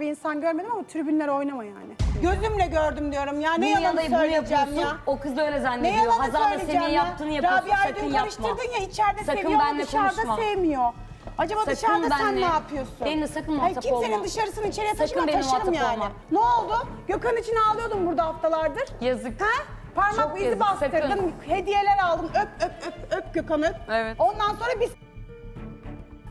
bir insan görmedim ama tribünlere oynama yani. Gözümle gördüm diyorum ya. Ne Dünyada yalanı söyleyeceğim ya. O kız da öyle zannediyor. Hazal'la Semih'e yaptığını yapıyorsun. Rabia sakın yapma. Karıştırdın ya içeride sakın seviyor ama dışarıda konuşma sevmiyor. Acaba sakın dışarıda benle sen ne yapıyorsun? Benimle sakın muhatap olma. Kimsenin dışarısını içeriye taşıma taşırım yani. Olma. Ne oldu? Gökhan için ağlıyordum burada haftalardır. Yazık. Ha? Parmak çok izi yazık bastırdım, sakın. Hediyeler aldım. Öp öp öp öp Gökhan öp. Evet. Ondan sonra biz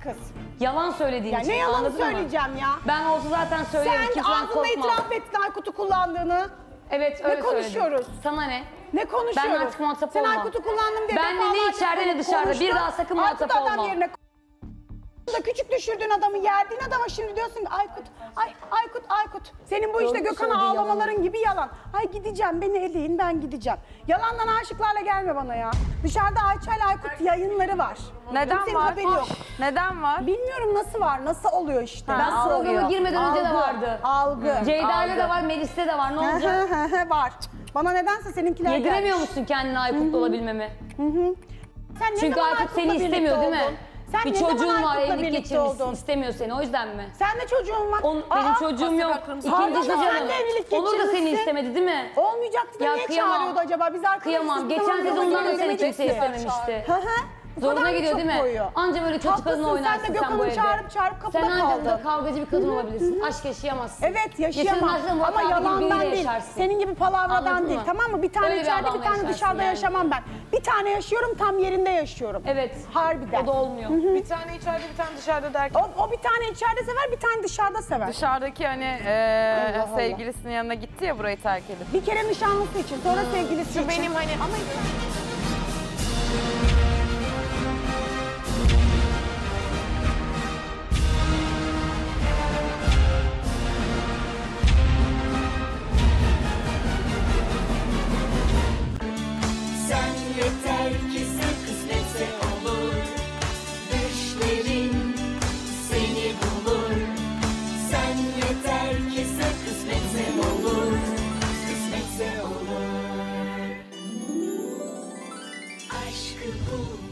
kız. Yalan söylediğin ya için ne yalanı söyleyeceğim mı ya? Ben olsa zaten söylerim ki sen korkma. Sen ağzınla itiraf ettin Aykut'u kullandığını. Evet öyle ne konuşuyoruz? Söyledim. Sana ne? Ne konuşuyoruz? Ben artık muhatap olma. Sen Aykut'u kullandım diye ben ne içeride ne dışarıda bir daha sakın muhatap olma. Da küçük düşürdüğün adamı yerdiğin adama şimdi diyorsun ki Aykut, ay, Aykut, Aykut. Senin bu işte Gökhan'a ağlamaların yalan gibi yalan. Ay gideceğim beni eleyin ben gideceğim. Yalandan aşıklarla gelme bana ya. Dışarıda Ayça ile Aykut yayınları var. Neden kimsenin var? Haberi yok. Neden var? Bilmiyorum nasıl var, nasıl oluyor işte. Ha, ben programa girmeden algı önce de vardı. Algı. Ceyda'yla da var, Melis'te de var. Ne olacak? Var. Bana nedense seninkiler gelmiş. Yediremiyor musun kendini Aykut'la olabilmemi? Hı hı. Sen ne Çünkü Aykut seni istemiyor değil mi? Sen bir çocuğun var, evlilik geçirmişsin, istemiyor seni, o yüzden mi? Sen de çocuğun var. On, benim Aa, çocuğum yok. İkincisi canım. Onur da seni istemedi değil mi? Olmayacaktı da niye çağırıyordu acaba? Biz arkadaşız. Kıyamam. Geçen sezondan da seni kimse istememişti. Hı hı. Zoruna gidiyor değil mi? Koyuyor. Anca böyle çocuk kadınla oynarsın sen, sen bu evde. Çağırıp, çağırıp kapıda sen ancak da kavgacı bir kadın olabilirsin. Hı hı. Aşk yaşayamazsın. Evet yaşayamam. Ama yalandan değil. Yaşarsın. Senin gibi palavradan değil, tamam mı? Bir tane öyle içeride bir, bir tane dışarıda yani. Yaşamam ben. Bir tane yaşıyorum, tam yerinde yaşıyorum. Evet. Harbiden. O da olmuyor. Hı hı. Bir tane içeride bir tane dışarıda derken. O, o bir tane içeride sever, bir tane dışarıda sever. Dışarıdaki hani ee, Allah Allah. Sevgilisinin yanına gitti ya burayı terk edip. Bir kere nişanlısı için, sonra sevgilisi için. Şu benim hani ama... Ooh.